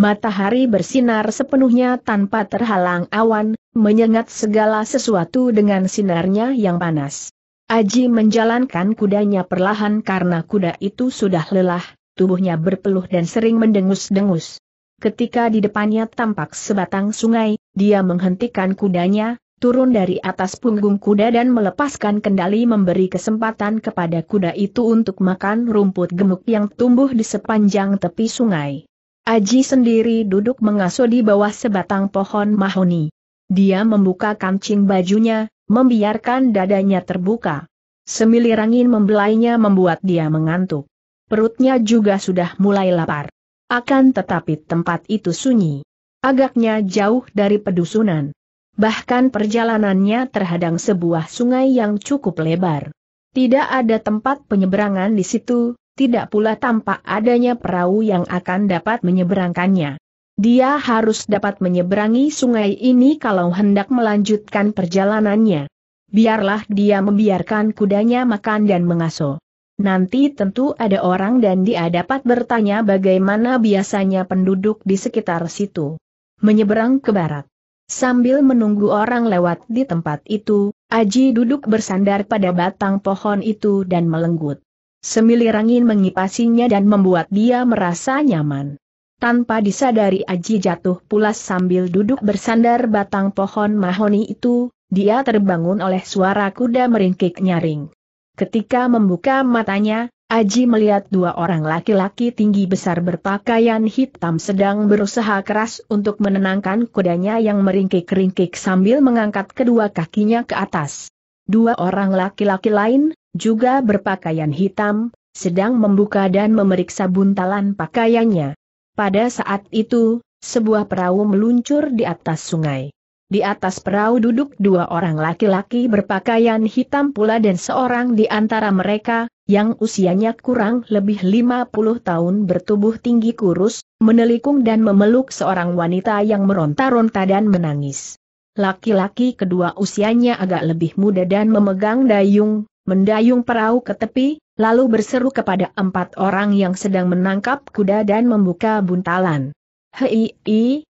Matahari bersinar sepenuhnya tanpa terhalang awan, menyengat segala sesuatu dengan sinarnya yang panas. Aji menjalankan kudanya perlahan karena kuda itu sudah lelah, tubuhnya berpeluh dan sering mendengus-dengus. Ketika di depannya tampak sebatang sungai, dia menghentikan kudanya, turun dari atas punggung kuda dan melepaskan kendali, memberi kesempatan kepada kuda itu untuk makan rumput gemuk yang tumbuh di sepanjang tepi sungai. Aji sendiri duduk mengasuh di bawah sebatang pohon mahoni. Dia membuka kancing bajunya, membiarkan dadanya terbuka. Semilir angin membelainya membuat dia mengantuk. Perutnya juga sudah mulai lapar. Akan tetapi tempat itu sunyi. Agaknya jauh dari pedusunan. Bahkan perjalanannya terhadang sebuah sungai yang cukup lebar. Tidak ada tempat penyeberangan di situ. Tidak pula tampak adanya perahu yang akan dapat menyeberangkannya. Dia harus dapat menyeberangi sungai ini kalau hendak melanjutkan perjalanannya. Biarlah dia membiarkan kudanya makan dan mengasuh. Nanti tentu ada orang dan dia dapat bertanya bagaimana biasanya penduduk di sekitar situ menyeberang ke barat. Sambil menunggu orang lewat di tempat itu, Aji duduk bersandar pada batang pohon itu dan melenggut. Semilir angin mengipasinya dan membuat dia merasa nyaman. Tanpa disadari Aji jatuh pulas sambil duduk bersandar batang pohon mahoni itu. Dia terbangun oleh suara kuda meringkik nyaring. Ketika membuka matanya, Aji melihat dua orang laki-laki tinggi besar berpakaian hitam sedang berusaha keras untuk menenangkan kudanya yang meringkik-ringkik sambil mengangkat kedua kakinya ke atas. Dua orang laki-laki lain, juga berpakaian hitam, sedang membuka dan memeriksa buntalan pakaiannya. Pada saat itu, sebuah perahu meluncur di atas sungai. Di atas perahu duduk dua orang laki-laki berpakaian hitam pula dan seorang di antara mereka, yang usianya kurang lebih 50 tahun bertubuh tinggi kurus, menelikung dan memeluk seorang wanita yang meronta-ronta dan menangis. Laki-laki kedua usianya agak lebih muda dan memegang dayung. Mendayung perahu ke tepi, lalu berseru kepada empat orang yang sedang menangkap kuda dan membuka buntalan. Hei,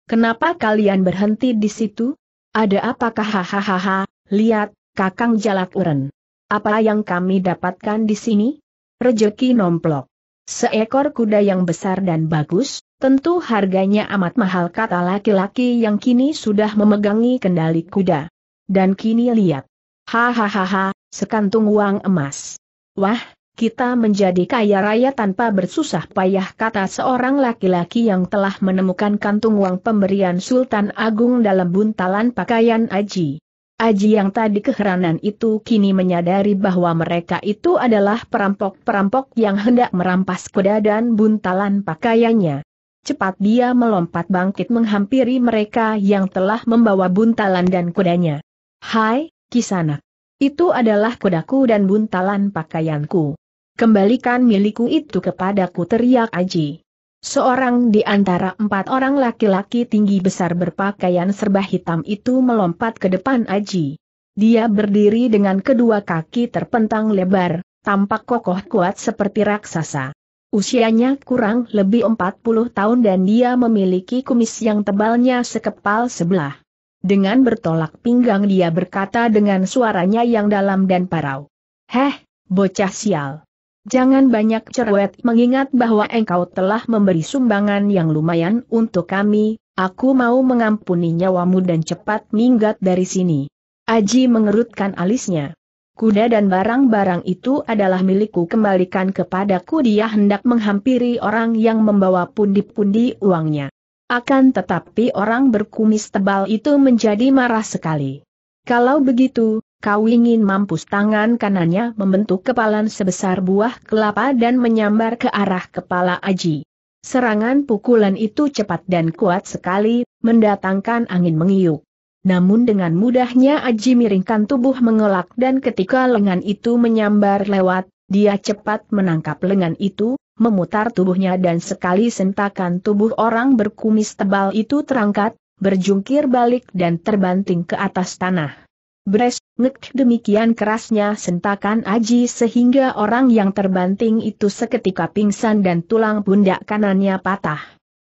kenapa kalian berhenti di situ? Ada apakah? Hahaha, lihat, Kakang Jalak Uren. Apa yang kami dapatkan di sini? Rejeki nomplok. Seekor kuda yang besar dan bagus, tentu harganya amat mahal, kata laki-laki yang kini sudah memegangi kendali kuda. Dan kini lihat. Hahaha. Sekantung uang emas. Wah, kita menjadi kaya raya tanpa bersusah payah, kata seorang laki-laki yang telah menemukan kantung uang pemberian Sultan Agung dalam buntalan pakaian Aji. Aji yang tadi keheranan itu kini menyadari bahwa mereka itu adalah perampok-perampok yang hendak merampas kuda dan buntalan pakaiannya. Cepat dia melompat bangkit menghampiri mereka yang telah membawa buntalan dan kudanya. Hai, Kisanak. Itu adalah kudaku dan buntalan pakaianku. Kembalikan milikku itu kepadaku, teriak Aji. Seorang di antara empat orang laki-laki tinggi besar berpakaian serba hitam itu melompat ke depan Aji. Dia berdiri dengan kedua kaki terpentang lebar, tampak kokoh kuat seperti raksasa. Usianya kurang lebih 40 tahun dan dia memiliki kumis yang tebalnya sekepal sebelah. Dengan bertolak pinggang dia berkata dengan suaranya yang dalam dan parau. Heh, bocah sial. Jangan banyak cerewet, mengingat bahwa engkau telah memberi sumbangan yang lumayan untuk kami, aku mau mengampuni nyawamu dan cepat minggat dari sini. Aji mengerutkan alisnya. Kuda dan barang-barang itu adalah milikku, kembalikan kepadaku. Dia hendak menghampiri orang yang membawa pundi-pundi uangnya. Akan tetapi orang berkumis tebal itu menjadi marah sekali. Kalau begitu, kau ingin mampus? Tangan kanannya membentuk kepalan sebesar buah kelapa dan menyambar ke arah kepala Aji. Serangan pukulan itu cepat dan kuat sekali, mendatangkan angin mengiuk. Namun dengan mudahnya Aji miringkan tubuh mengelak, dan ketika lengan itu menyambar lewat, dia cepat menangkap lengan itu, memutar tubuhnya, dan sekali sentakan tubuh orang berkumis tebal itu terangkat, berjungkir balik dan terbanting ke atas tanah. Bres, ngek, demikian kerasnya sentakan Aji sehingga orang yang terbanting itu seketika pingsan dan tulang pundak kanannya patah.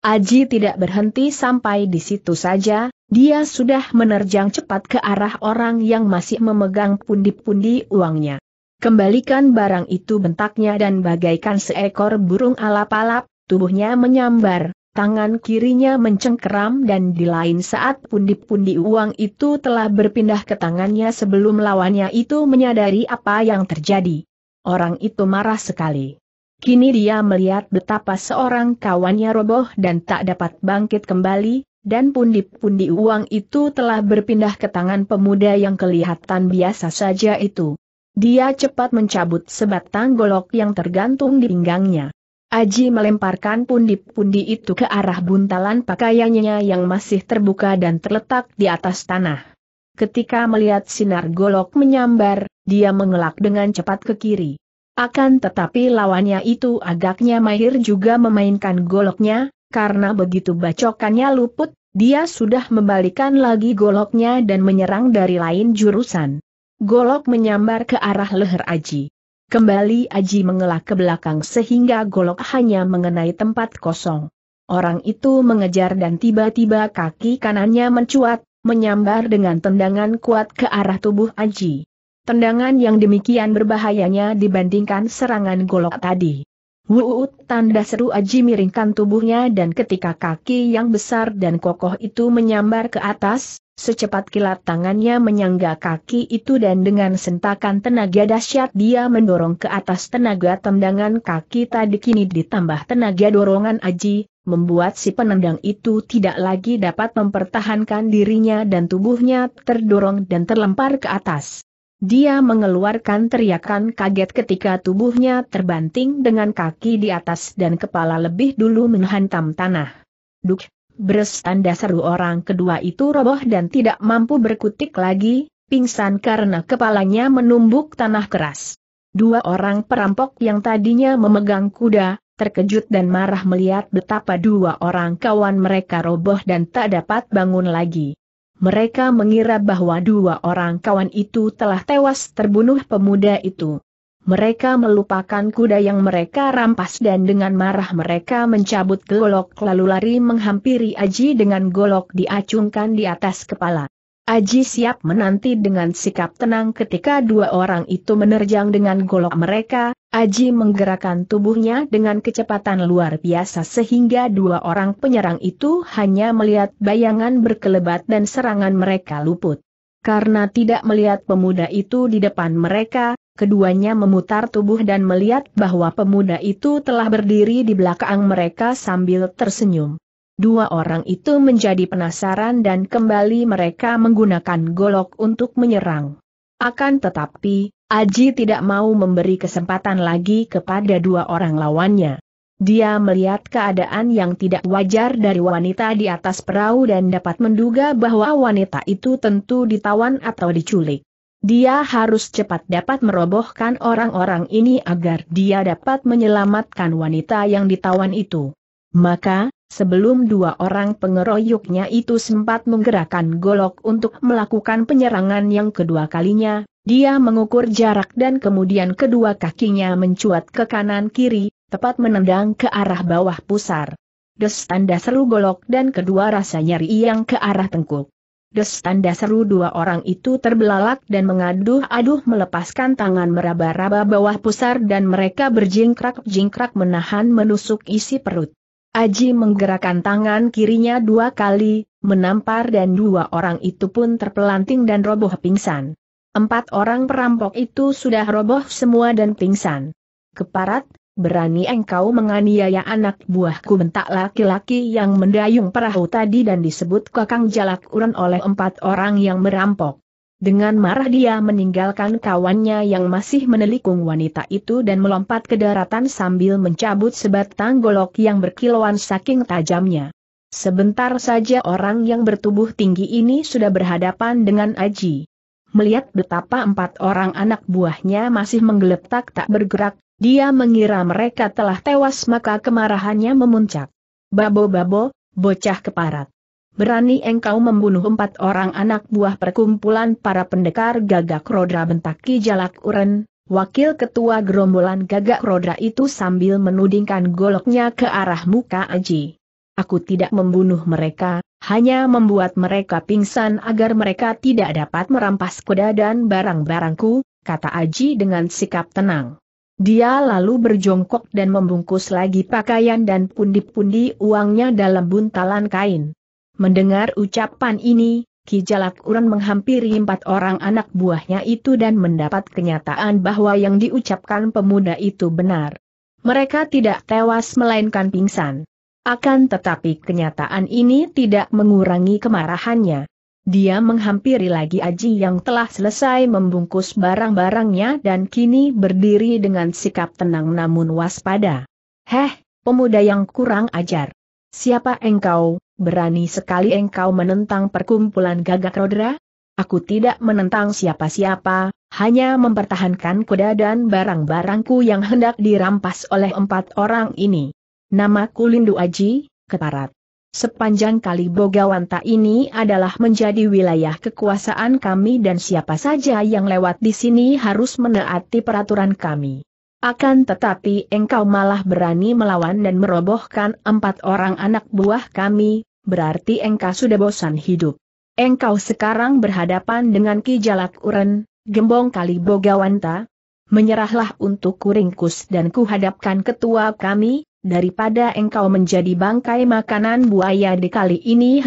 Aji tidak berhenti sampai di situ saja, dia sudah menerjang cepat ke arah orang yang masih memegang pundi-pundi uangnya. Kembalikan barang itu, bentaknya, dan bagaikan seekor burung alap-alap, tubuhnya menyambar, tangan kirinya mencengkeram, dan di lain saat pundi-pundi uang itu telah berpindah ke tangannya sebelum lawannya itu menyadari apa yang terjadi. Orang itu marah sekali. Kini dia melihat betapa seorang kawannya roboh dan tak dapat bangkit kembali, dan pundi-pundi uang itu telah berpindah ke tangan pemuda yang kelihatan biasa saja itu. Dia cepat mencabut sebatang golok yang tergantung di pinggangnya. Aji melemparkan pundi-pundi itu ke arah buntalan pakaiannya yang masih terbuka dan terletak di atas tanah. Ketika melihat sinar golok menyambar, dia mengelak dengan cepat ke kiri. Akan tetapi lawannya itu agaknya mahir juga memainkan goloknya, karena begitu bacokannya luput, dia sudah membalikan lagi goloknya dan menyerang dari lain jurusan. Golok menyambar ke arah leher Aji. Kembali Aji mengelak ke belakang sehingga golok hanya mengenai tempat kosong. Orang itu mengejar dan tiba-tiba kaki kanannya mencuat, menyambar dengan tendangan kuat ke arah tubuh Aji. Tendangan yang demikian berbahayanya dibandingkan serangan golok tadi. Wuut, tanda seru Aji miringkan tubuhnya, dan ketika kaki yang besar dan kokoh itu menyambar ke atas, secepat kilat tangannya menyangga kaki itu, dan dengan sentakan tenaga dahsyat dia mendorong ke atas. Tenaga tendangan kaki tadi kini ditambah tenaga dorongan Aji, membuat si penendang itu tidak lagi dapat mempertahankan dirinya dan tubuhnya terdorong dan terlempar ke atas. Dia mengeluarkan teriakan kaget ketika tubuhnya terbanting dengan kaki di atas dan kepala lebih dulu menghantam tanah. Duk, bres, tanda seru orang kedua itu roboh dan tidak mampu berkutik lagi, pingsan karena kepalanya menumbuk tanah keras. Dua orang perampok yang tadinya memegang kuda, terkejut dan marah melihat betapa dua orang kawan mereka roboh dan tak dapat bangun lagi. Mereka mengira bahwa dua orang kawan itu telah tewas terbunuh pemuda itu. Mereka melupakan kuda yang mereka rampas, dan dengan marah mereka mencabut golok lalu lari menghampiri Aji dengan golok diacungkan di atas kepala. Aji siap menanti dengan sikap tenang ketika dua orang itu menerjang dengan golok mereka. Aji menggerakkan tubuhnya dengan kecepatan luar biasa sehingga dua orang penyerang itu hanya melihat bayangan berkelebat dan serangan mereka luput. Karena tidak melihat pemuda itu di depan mereka, keduanya memutar tubuh dan melihat bahwa pemuda itu telah berdiri di belakang mereka sambil tersenyum. Dua orang itu menjadi penasaran dan kembali mereka menggunakan golok untuk menyerang. Akan tetapi, Aji tidak mau memberi kesempatan lagi kepada dua orang lawannya. Dia melihat keadaan yang tidak wajar dari wanita di atas perahu dan dapat menduga bahwa wanita itu tentu ditawan atau diculik. Dia harus cepat dapat merobohkan orang-orang ini agar dia dapat menyelamatkan wanita yang ditawan itu. Maka, sebelum dua orang pengeroyoknya itu sempat menggerakkan golok untuk melakukan penyerangan yang kedua kalinya, dia mengukur jarak dan kemudian kedua kakinya mencuat ke kanan-kiri, tepat menendang ke arah bawah pusar. Des, tanda seru golok, dan kedua rasa nyeri yang ke arah tengkuk. Des, tanda seru, dua orang itu terbelalak dan mengaduh-aduh melepaskan tangan meraba-raba bawah pusar dan mereka berjingkrak-jingkrak menahan menusuk isi perut. Aji menggerakkan tangan kirinya dua kali, menampar, dan dua orang itu pun terpelanting dan roboh pingsan. Empat orang perampok itu sudah roboh semua dan pingsan. Keparat, berani engkau menganiaya anak buahku, bentak laki-laki yang mendayung perahu tadi dan disebut Kakang Jalak Uren oleh empat orang yang merampok. Dengan marah dia meninggalkan kawannya yang masih menelikung wanita itu dan melompat ke daratan sambil mencabut sebatang golok yang berkilauan saking tajamnya. Sebentar saja orang yang bertubuh tinggi ini sudah berhadapan dengan Aji. Melihat betapa empat orang anak buahnya masih menggeletak tak bergerak, dia mengira mereka telah tewas, maka kemarahannya memuncak. "Babo-babo, bocah keparat. Berani engkau membunuh empat orang anak buah perkumpulan para pendekar Gagak Rodra," bentak Ki Jalak Uren, wakil ketua gerombolan Gagak Rodra itu sambil menudingkan goloknya ke arah muka Aji. "Aku tidak membunuh mereka, hanya membuat mereka pingsan agar mereka tidak dapat merampas kuda dan barang-barangku," kata Aji dengan sikap tenang. Dia lalu berjongkok dan membungkus lagi pakaian dan pundi-pundi uangnya dalam buntalan kain. Mendengar ucapan ini, Ki Jalak Uren menghampiri empat orang anak buahnya itu dan mendapat kenyataan bahwa yang diucapkan pemuda itu benar. Mereka tidak tewas melainkan pingsan. Akan tetapi kenyataan ini tidak mengurangi kemarahannya. Dia menghampiri lagi Aji yang telah selesai membungkus barang-barangnya dan kini berdiri dengan sikap tenang namun waspada. "Heh, pemuda yang kurang ajar. Siapa engkau? Berani sekali engkau menentang perkumpulan Gagak Rodra?" "Aku tidak menentang siapa-siapa, hanya mempertahankan kuda dan barang-barangku yang hendak dirampas oleh empat orang ini. Namaku Lindu Aji, keparat. Sepanjang Kali Bogawanta ini adalah menjadi wilayah kekuasaan kami dan siapa saja yang lewat di sini harus menaati peraturan kami. Akan tetapi engkau malah berani melawan dan merobohkan empat orang anak buah kami. Berarti engkau sudah bosan hidup. Engkau sekarang berhadapan dengan Ki Jalak Uren, Gembong Kali Bogawanta. Menyerahlah untuk kuringkus dan kuhadapkan ketua kami, daripada engkau menjadi bangkai makanan buaya di kali ini."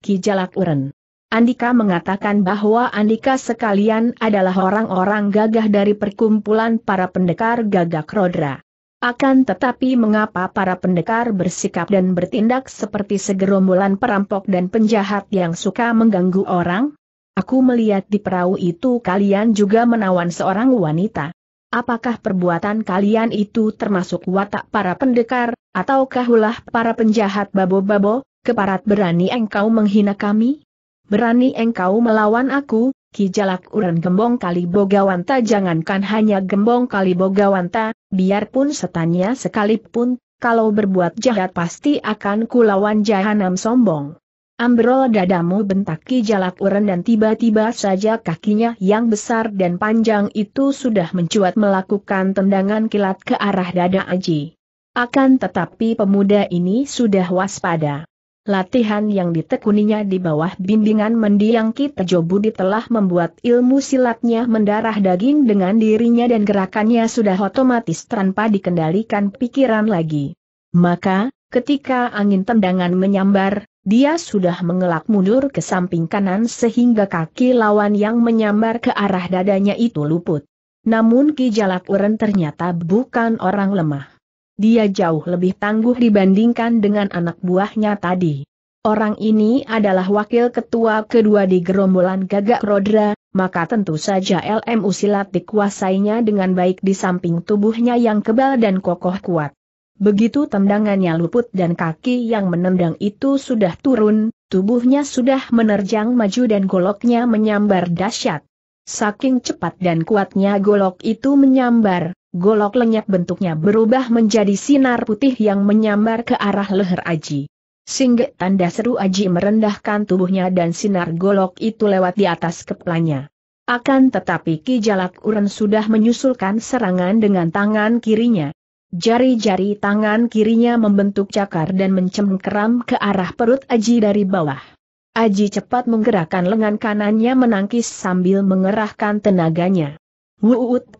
Ki Jalak Uren, "Andika mengatakan bahwa Andika sekalian adalah orang-orang gagah dari perkumpulan para pendekar Gagak Rodra. Akan tetapi mengapa para pendekar bersikap dan bertindak seperti segerombolan perampok dan penjahat yang suka mengganggu orang? Aku melihat di perahu itu kalian juga menawan seorang wanita. Apakah perbuatan kalian itu termasuk watak para pendekar, ataukah ulah para penjahat?" "Babo-babo, keparat, berani engkau menghina kami? Berani engkau melawan aku, Ki Jalak Uren Gembong Kali Bogawanta? Jangankan hanya Gembong Kali Bogawanta, biarpun setannya sekalipun, kalau berbuat jahat pasti akan kulawan jahanam sombong. Ambrol dadamu," bentak Ki Jalak Uren, dan tiba-tiba saja kakinya yang besar dan panjang itu sudah mencuat melakukan tendangan kilat ke arah dada Aji. Akan tetapi pemuda ini sudah waspada. Latihan yang ditekuninya di bawah bimbingan mendiang Ki Tejo Budi telah membuat ilmu silatnya mendarah daging dengan dirinya dan gerakannya sudah otomatis tanpa dikendalikan pikiran lagi. Maka, ketika angin tendangan menyambar, dia sudah mengelak mundur ke samping kanan sehingga kaki lawan yang menyambar ke arah dadanya itu luput. Namun Ki Jalak Uren ternyata bukan orang lemah. Dia jauh lebih tangguh dibandingkan dengan anak buahnya tadi. Orang ini adalah wakil ketua kedua di gerombolan Gagak Rodra, maka tentu saja ilmu silat dikuasainya dengan baik di samping tubuhnya yang kebal dan kokoh kuat. Begitu tendangannya luput dan kaki yang menendang itu sudah turun, tubuhnya sudah menerjang maju dan goloknya menyambar dahsyat. Saking cepat dan kuatnya golok itu menyambar, golok lenyap bentuknya berubah menjadi sinar putih yang menyambar ke arah leher Aji. "Singgit!" tanda seru Aji merendahkan tubuhnya dan sinar golok itu lewat di atas kepalanya. Akan tetapi Ki Jalak Uren sudah menyusulkan serangan dengan tangan kirinya. Jari-jari tangan kirinya membentuk cakar dan mencengkeram ke arah perut Aji dari bawah. Aji cepat menggerakkan lengan kanannya menangkis sambil mengerahkan tenaganya. Wuut!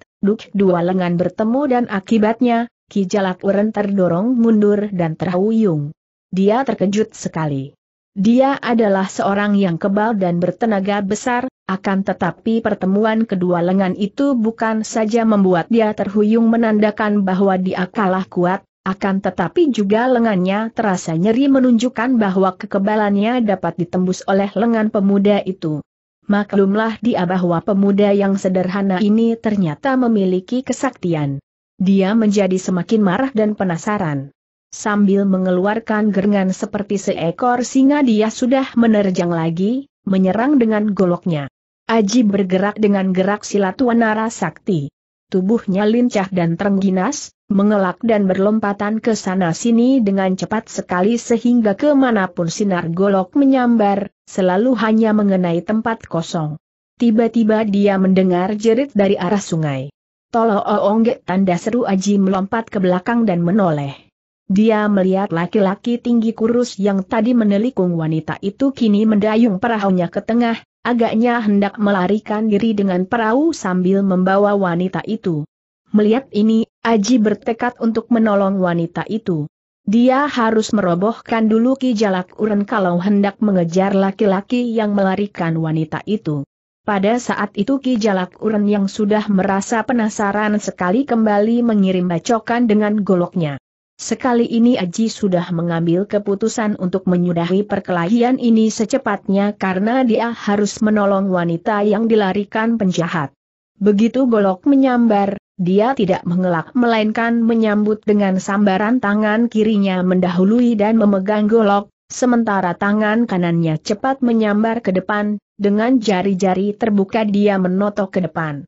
Dua lengan bertemu dan akibatnya, Ki Jalak Uren terdorong mundur dan terhuyung. Dia terkejut sekali. Dia adalah seorang yang kebal dan bertenaga besar, Akan tetapi pertemuan kedua lengan itu bukan saja membuat dia terhuyung menandakan bahwa dia kalah kuat, akan tetapi juga lengannya terasa nyeri menunjukkan bahwa kekebalannya dapat ditembus oleh lengan pemuda itu. Maklumlah dia bahwa pemuda yang sederhana ini ternyata memiliki kesaktian. Dia menjadi semakin marah dan penasaran. Sambil mengeluarkan gerengan seperti seekor singa dia sudah menerjang lagi, menyerang dengan goloknya. Aji bergerak dengan gerak silat wanara sakti. Tubuhnya lincah dan terengginas, mengelak dan berlompatan ke sana-sini dengan cepat sekali sehingga kemanapun sinar golok menyambar, selalu hanya mengenai tempat kosong. Tiba-tiba dia mendengar jerit dari arah sungai. "Tolong!" tanda seru Aji melompat ke belakang dan menoleh. Dia melihat laki-laki tinggi kurus yang tadi menelikung wanita itu kini mendayung perahunya ke tengah, agaknya hendak melarikan diri dengan perahu sambil membawa wanita itu. Melihat ini, Aji bertekad untuk menolong wanita itu. Dia harus merobohkan dulu Ki Jalak Uren kalau hendak mengejar laki-laki yang melarikan wanita itu. Pada saat itu Ki Jalak Uren yang sudah merasa penasaran sekali kembali mengirim bacokan dengan goloknya. Sekali ini Aji sudah mengambil keputusan untuk menyudahi perkelahian ini secepatnya karena dia harus menolong wanita yang dilarikan penjahat. Begitu golok menyambar, dia tidak mengelak melainkan menyambut dengan sambaran tangan kirinya mendahului dan memegang golok, sementara tangan kanannya cepat menyambar ke depan, dengan jari-jari terbuka dia menotok ke depan.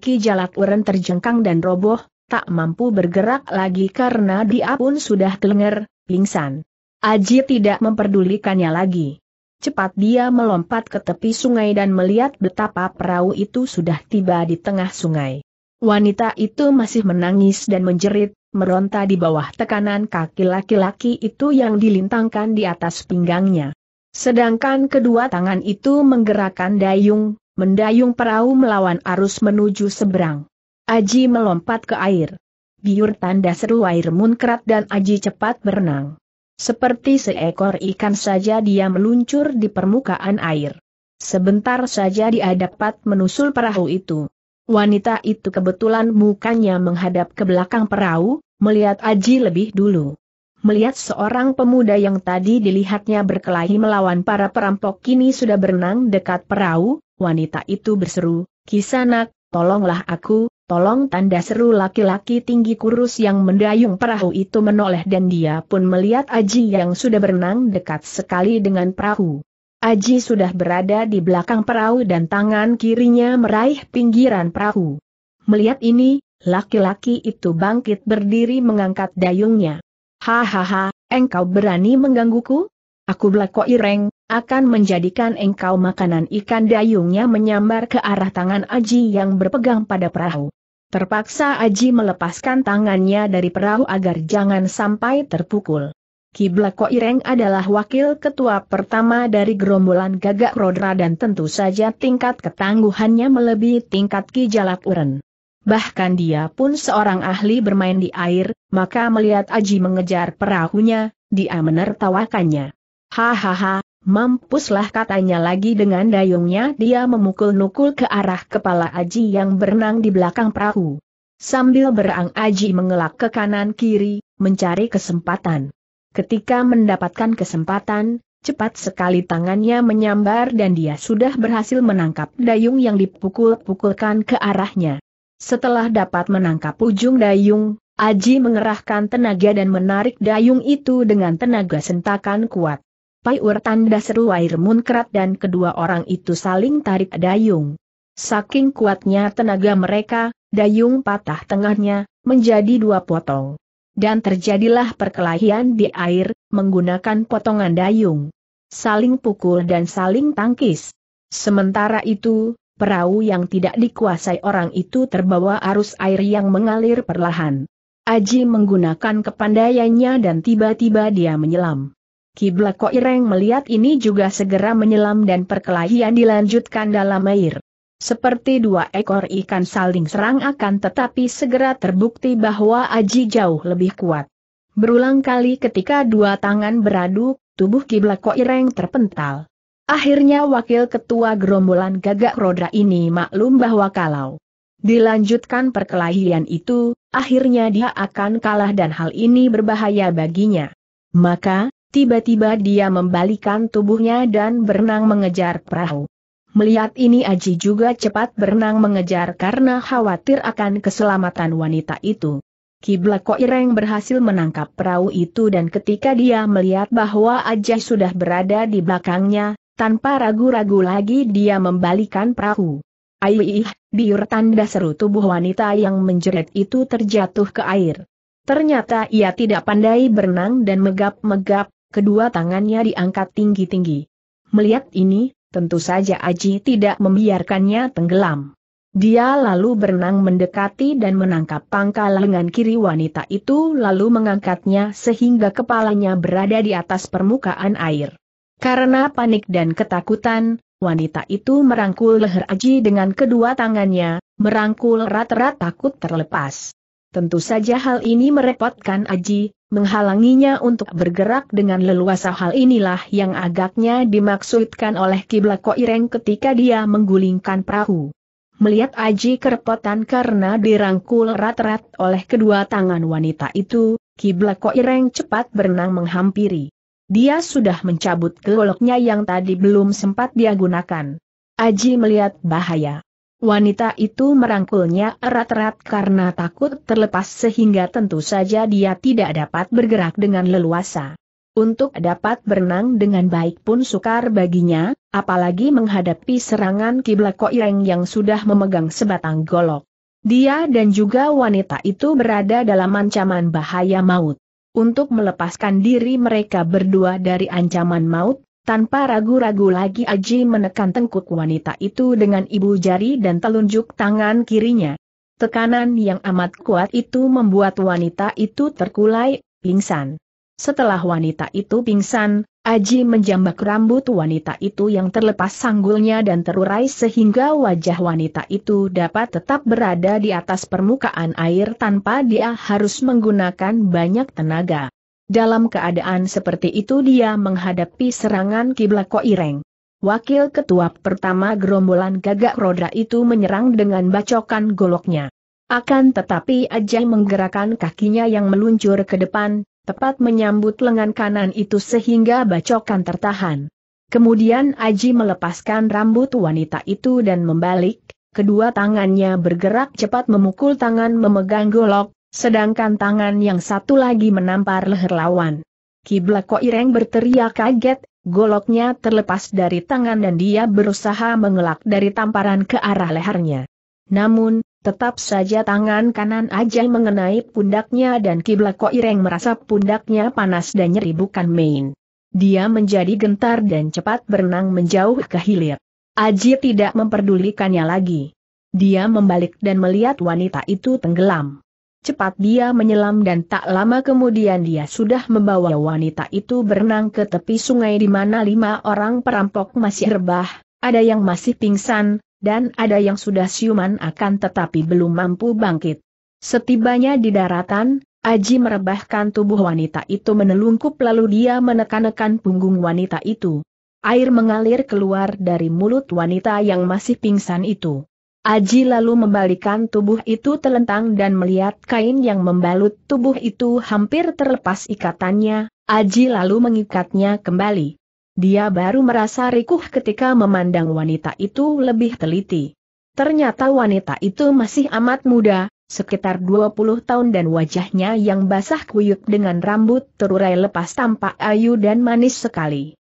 Ki Jalak Uren terjengkang dan roboh, tak mampu bergerak lagi karena dia pun sudah telengar, pingsan. Aji tidak memperdulikannya lagi. Cepat dia melompat ke tepi sungai dan melihat betapa perahu itu sudah tiba di tengah sungai. Wanita itu masih menangis dan menjerit, meronta di bawah tekanan kaki laki-laki itu yang dilintangkan di atas pinggangnya. Sedangkan kedua tangan itu menggerakkan dayung, mendayung perahu melawan arus menuju seberang. Aji melompat ke air. Giur tanda seru air muncrat dan Aji cepat berenang. Seperti seekor ikan saja dia meluncur di permukaan air. Sebentar saja dia dapat menusul perahu itu. Wanita itu kebetulan mukanya menghadap ke belakang perahu, melihat Aji lebih dulu. Melihat seorang pemuda yang tadi dilihatnya berkelahi melawan para perampok kini sudah berenang dekat perahu, wanita itu berseru, "Kisanak, tolonglah aku, tolong!" tanda seru laki-laki tinggi kurus yang mendayung perahu itu menoleh dan dia pun melihat Aji yang sudah berenang dekat sekali dengan perahu. Aji sudah berada di belakang perahu dan tangan kirinya meraih pinggiran perahu. Melihat ini, laki-laki itu bangkit berdiri mengangkat dayungnya. "Hahaha, engkau berani menggangguku? Aku Blakoh Ireng, akan menjadikan engkau makanan ikan!" Dayungnya menyambar ke arah tangan Aji yang berpegang pada perahu. Terpaksa Aji melepaskan tangannya dari perahu agar jangan sampai terpukul. Ki Blakoh Ireng adalah wakil ketua pertama dari gerombolan Gagak Rodra dan tentu saja tingkat ketangguhannya melebihi tingkat Ki Jalak Uren. Bahkan dia pun seorang ahli bermain di air, maka melihat Aji mengejar perahunya, dia menertawakannya. "Hahaha, mampuslah!" katanya lagi dengan dayungnya dia memukul-nukul ke arah kepala Aji yang berenang di belakang perahu. Sambil berang Aji mengelak ke kanan-kiri, mencari kesempatan. Ketika mendapatkan kesempatan, cepat sekali tangannya menyambar dan dia sudah berhasil menangkap dayung yang dipukul-pukulkan ke arahnya. Setelah dapat menangkap ujung dayung, Aji mengerahkan tenaga dan menarik dayung itu dengan tenaga sentakan kuat. Payur tanda seru air muncrat dan kedua orang itu saling tarik dayung. Saking kuatnya tenaga mereka, dayung patah tengahnya, menjadi dua potong. Dan terjadilah perkelahian di air, menggunakan potongan dayung. Saling pukul dan saling tangkis. Sementara itu, perahu yang tidak dikuasai orang itu terbawa arus air yang mengalir perlahan. Aji menggunakan kepandaiannya dan tiba-tiba dia menyelam. Ki Blakoh Ireng melihat ini juga segera menyelam dan perkelahian dilanjutkan dalam air. Seperti dua ekor ikan saling serang akan tetapi segera terbukti bahwa Aji jauh lebih kuat. Berulang kali ketika dua tangan beradu, tubuh Ki Blakoh Ireng terpental. Akhirnya wakil ketua gerombolan Gagak Rodra ini maklum bahwa kalau dilanjutkan perkelahian itu, akhirnya dia akan kalah dan hal ini berbahaya baginya. Maka, tiba-tiba dia membalikan tubuhnya dan berenang mengejar perahu. Melihat ini Aji juga cepat berenang mengejar karena khawatir akan keselamatan wanita itu. Ki Blakoh Ireng berhasil menangkap perahu itu dan ketika dia melihat bahwa Aji sudah berada di belakangnya, tanpa ragu-ragu lagi dia membalikan perahu. Aih, biur tanda seru tubuh wanita yang menjerit itu terjatuh ke air. Ternyata ia tidak pandai berenang dan megap-megap, kedua tangannya diangkat tinggi-tinggi. Melihat ini, tentu saja Aji tidak membiarkannya tenggelam. Dia lalu berenang mendekati dan menangkap pangkal lengan kiri wanita itu lalu mengangkatnya sehingga kepalanya berada di atas permukaan air. Karena panik dan ketakutan, wanita itu merangkul leher Aji dengan kedua tangannya, merangkul erat-erat takut terlepas. Tentu saja hal ini merepotkan Aji, menghalanginya untuk bergerak dengan leluasa. Hal inilah yang agaknya dimaksudkan oleh Ki Blakoh Ireng ketika dia menggulingkan perahu. Melihat Aji kerepotan karena dirangkul erat-erat oleh kedua tangan wanita itu, Ki Blakoh Ireng cepat berenang menghampiri. Dia sudah mencabut goloknya yang tadi belum sempat dia gunakan. Aji melihat bahaya. Wanita itu merangkulnya erat-erat karena takut terlepas sehingga tentu saja dia tidak dapat bergerak dengan leluasa. Untuk dapat berenang dengan baik pun sukar baginya, apalagi menghadapi serangan Ki Blakoh Ireng yang sudah memegang sebatang golok. Dia dan juga wanita itu berada dalam ancaman bahaya maut. Untuk melepaskan diri mereka berdua dari ancaman maut, tanpa ragu-ragu lagi Aji menekan tengkuk wanita itu dengan ibu jari dan telunjuk tangan kirinya. Tekanan yang amat kuat itu membuat wanita itu terkulai, pingsan. Setelah wanita itu pingsan, Aji menjambak rambut wanita itu yang terlepas sanggulnya dan terurai sehingga wajah wanita itu dapat tetap berada di atas permukaan air tanpa dia harus menggunakan banyak tenaga. Dalam keadaan seperti itu dia menghadapi serangan Ki Blakoh Ireng. Wakil ketua pertama gerombolan Gagak Rodra itu menyerang dengan bacokan goloknya. Akan tetapi Aji menggerakkan kakinya yang meluncur ke depan, tepat menyambut lengan kanan itu sehingga bacokan tertahan. Kemudian Aji melepaskan rambut wanita itu dan membalik, kedua tangannya bergerak cepat memukul tangan memegang golok, sedangkan tangan yang satu lagi menampar leher lawan. Ki Blakoh Ireng berteriak kaget, goloknya terlepas dari tangan dan dia berusaha mengelak dari tamparan ke arah lehernya. Namun, tetap saja tangan kanan Aji mengenai pundaknya dan Ki Blakoh Ireng merasa pundaknya panas dan nyeri bukan main. Dia menjadi gentar dan cepat berenang menjauh ke hilir. Aji tidak memperdulikannya lagi. Dia membalik dan melihat wanita itu tenggelam. Cepat dia menyelam dan tak lama kemudian dia sudah membawa wanita itu berenang ke tepi sungai di mana 5 orang perampok masih rebah, ada yang masih pingsan, dan ada yang sudah siuman akan tetapi belum mampu bangkit. Setibanya di daratan, Aji merebahkan tubuh wanita itu menelungkup lalu dia menekan-nekan punggung wanita itu. Air mengalir keluar dari mulut wanita yang masih pingsan itu. Aji lalu membalikan tubuh itu telentang dan melihat kain yang membalut tubuh itu hampir terlepas ikatannya, Aji lalu mengikatnya kembali. Dia baru merasa rikuh ketika memandang wanita itu lebih teliti. Ternyata wanita itu masih amat muda, sekitar 20 tahun dan wajahnya yang basah kuyup dengan rambut terurai lepas tampak ayu dan manis sekali.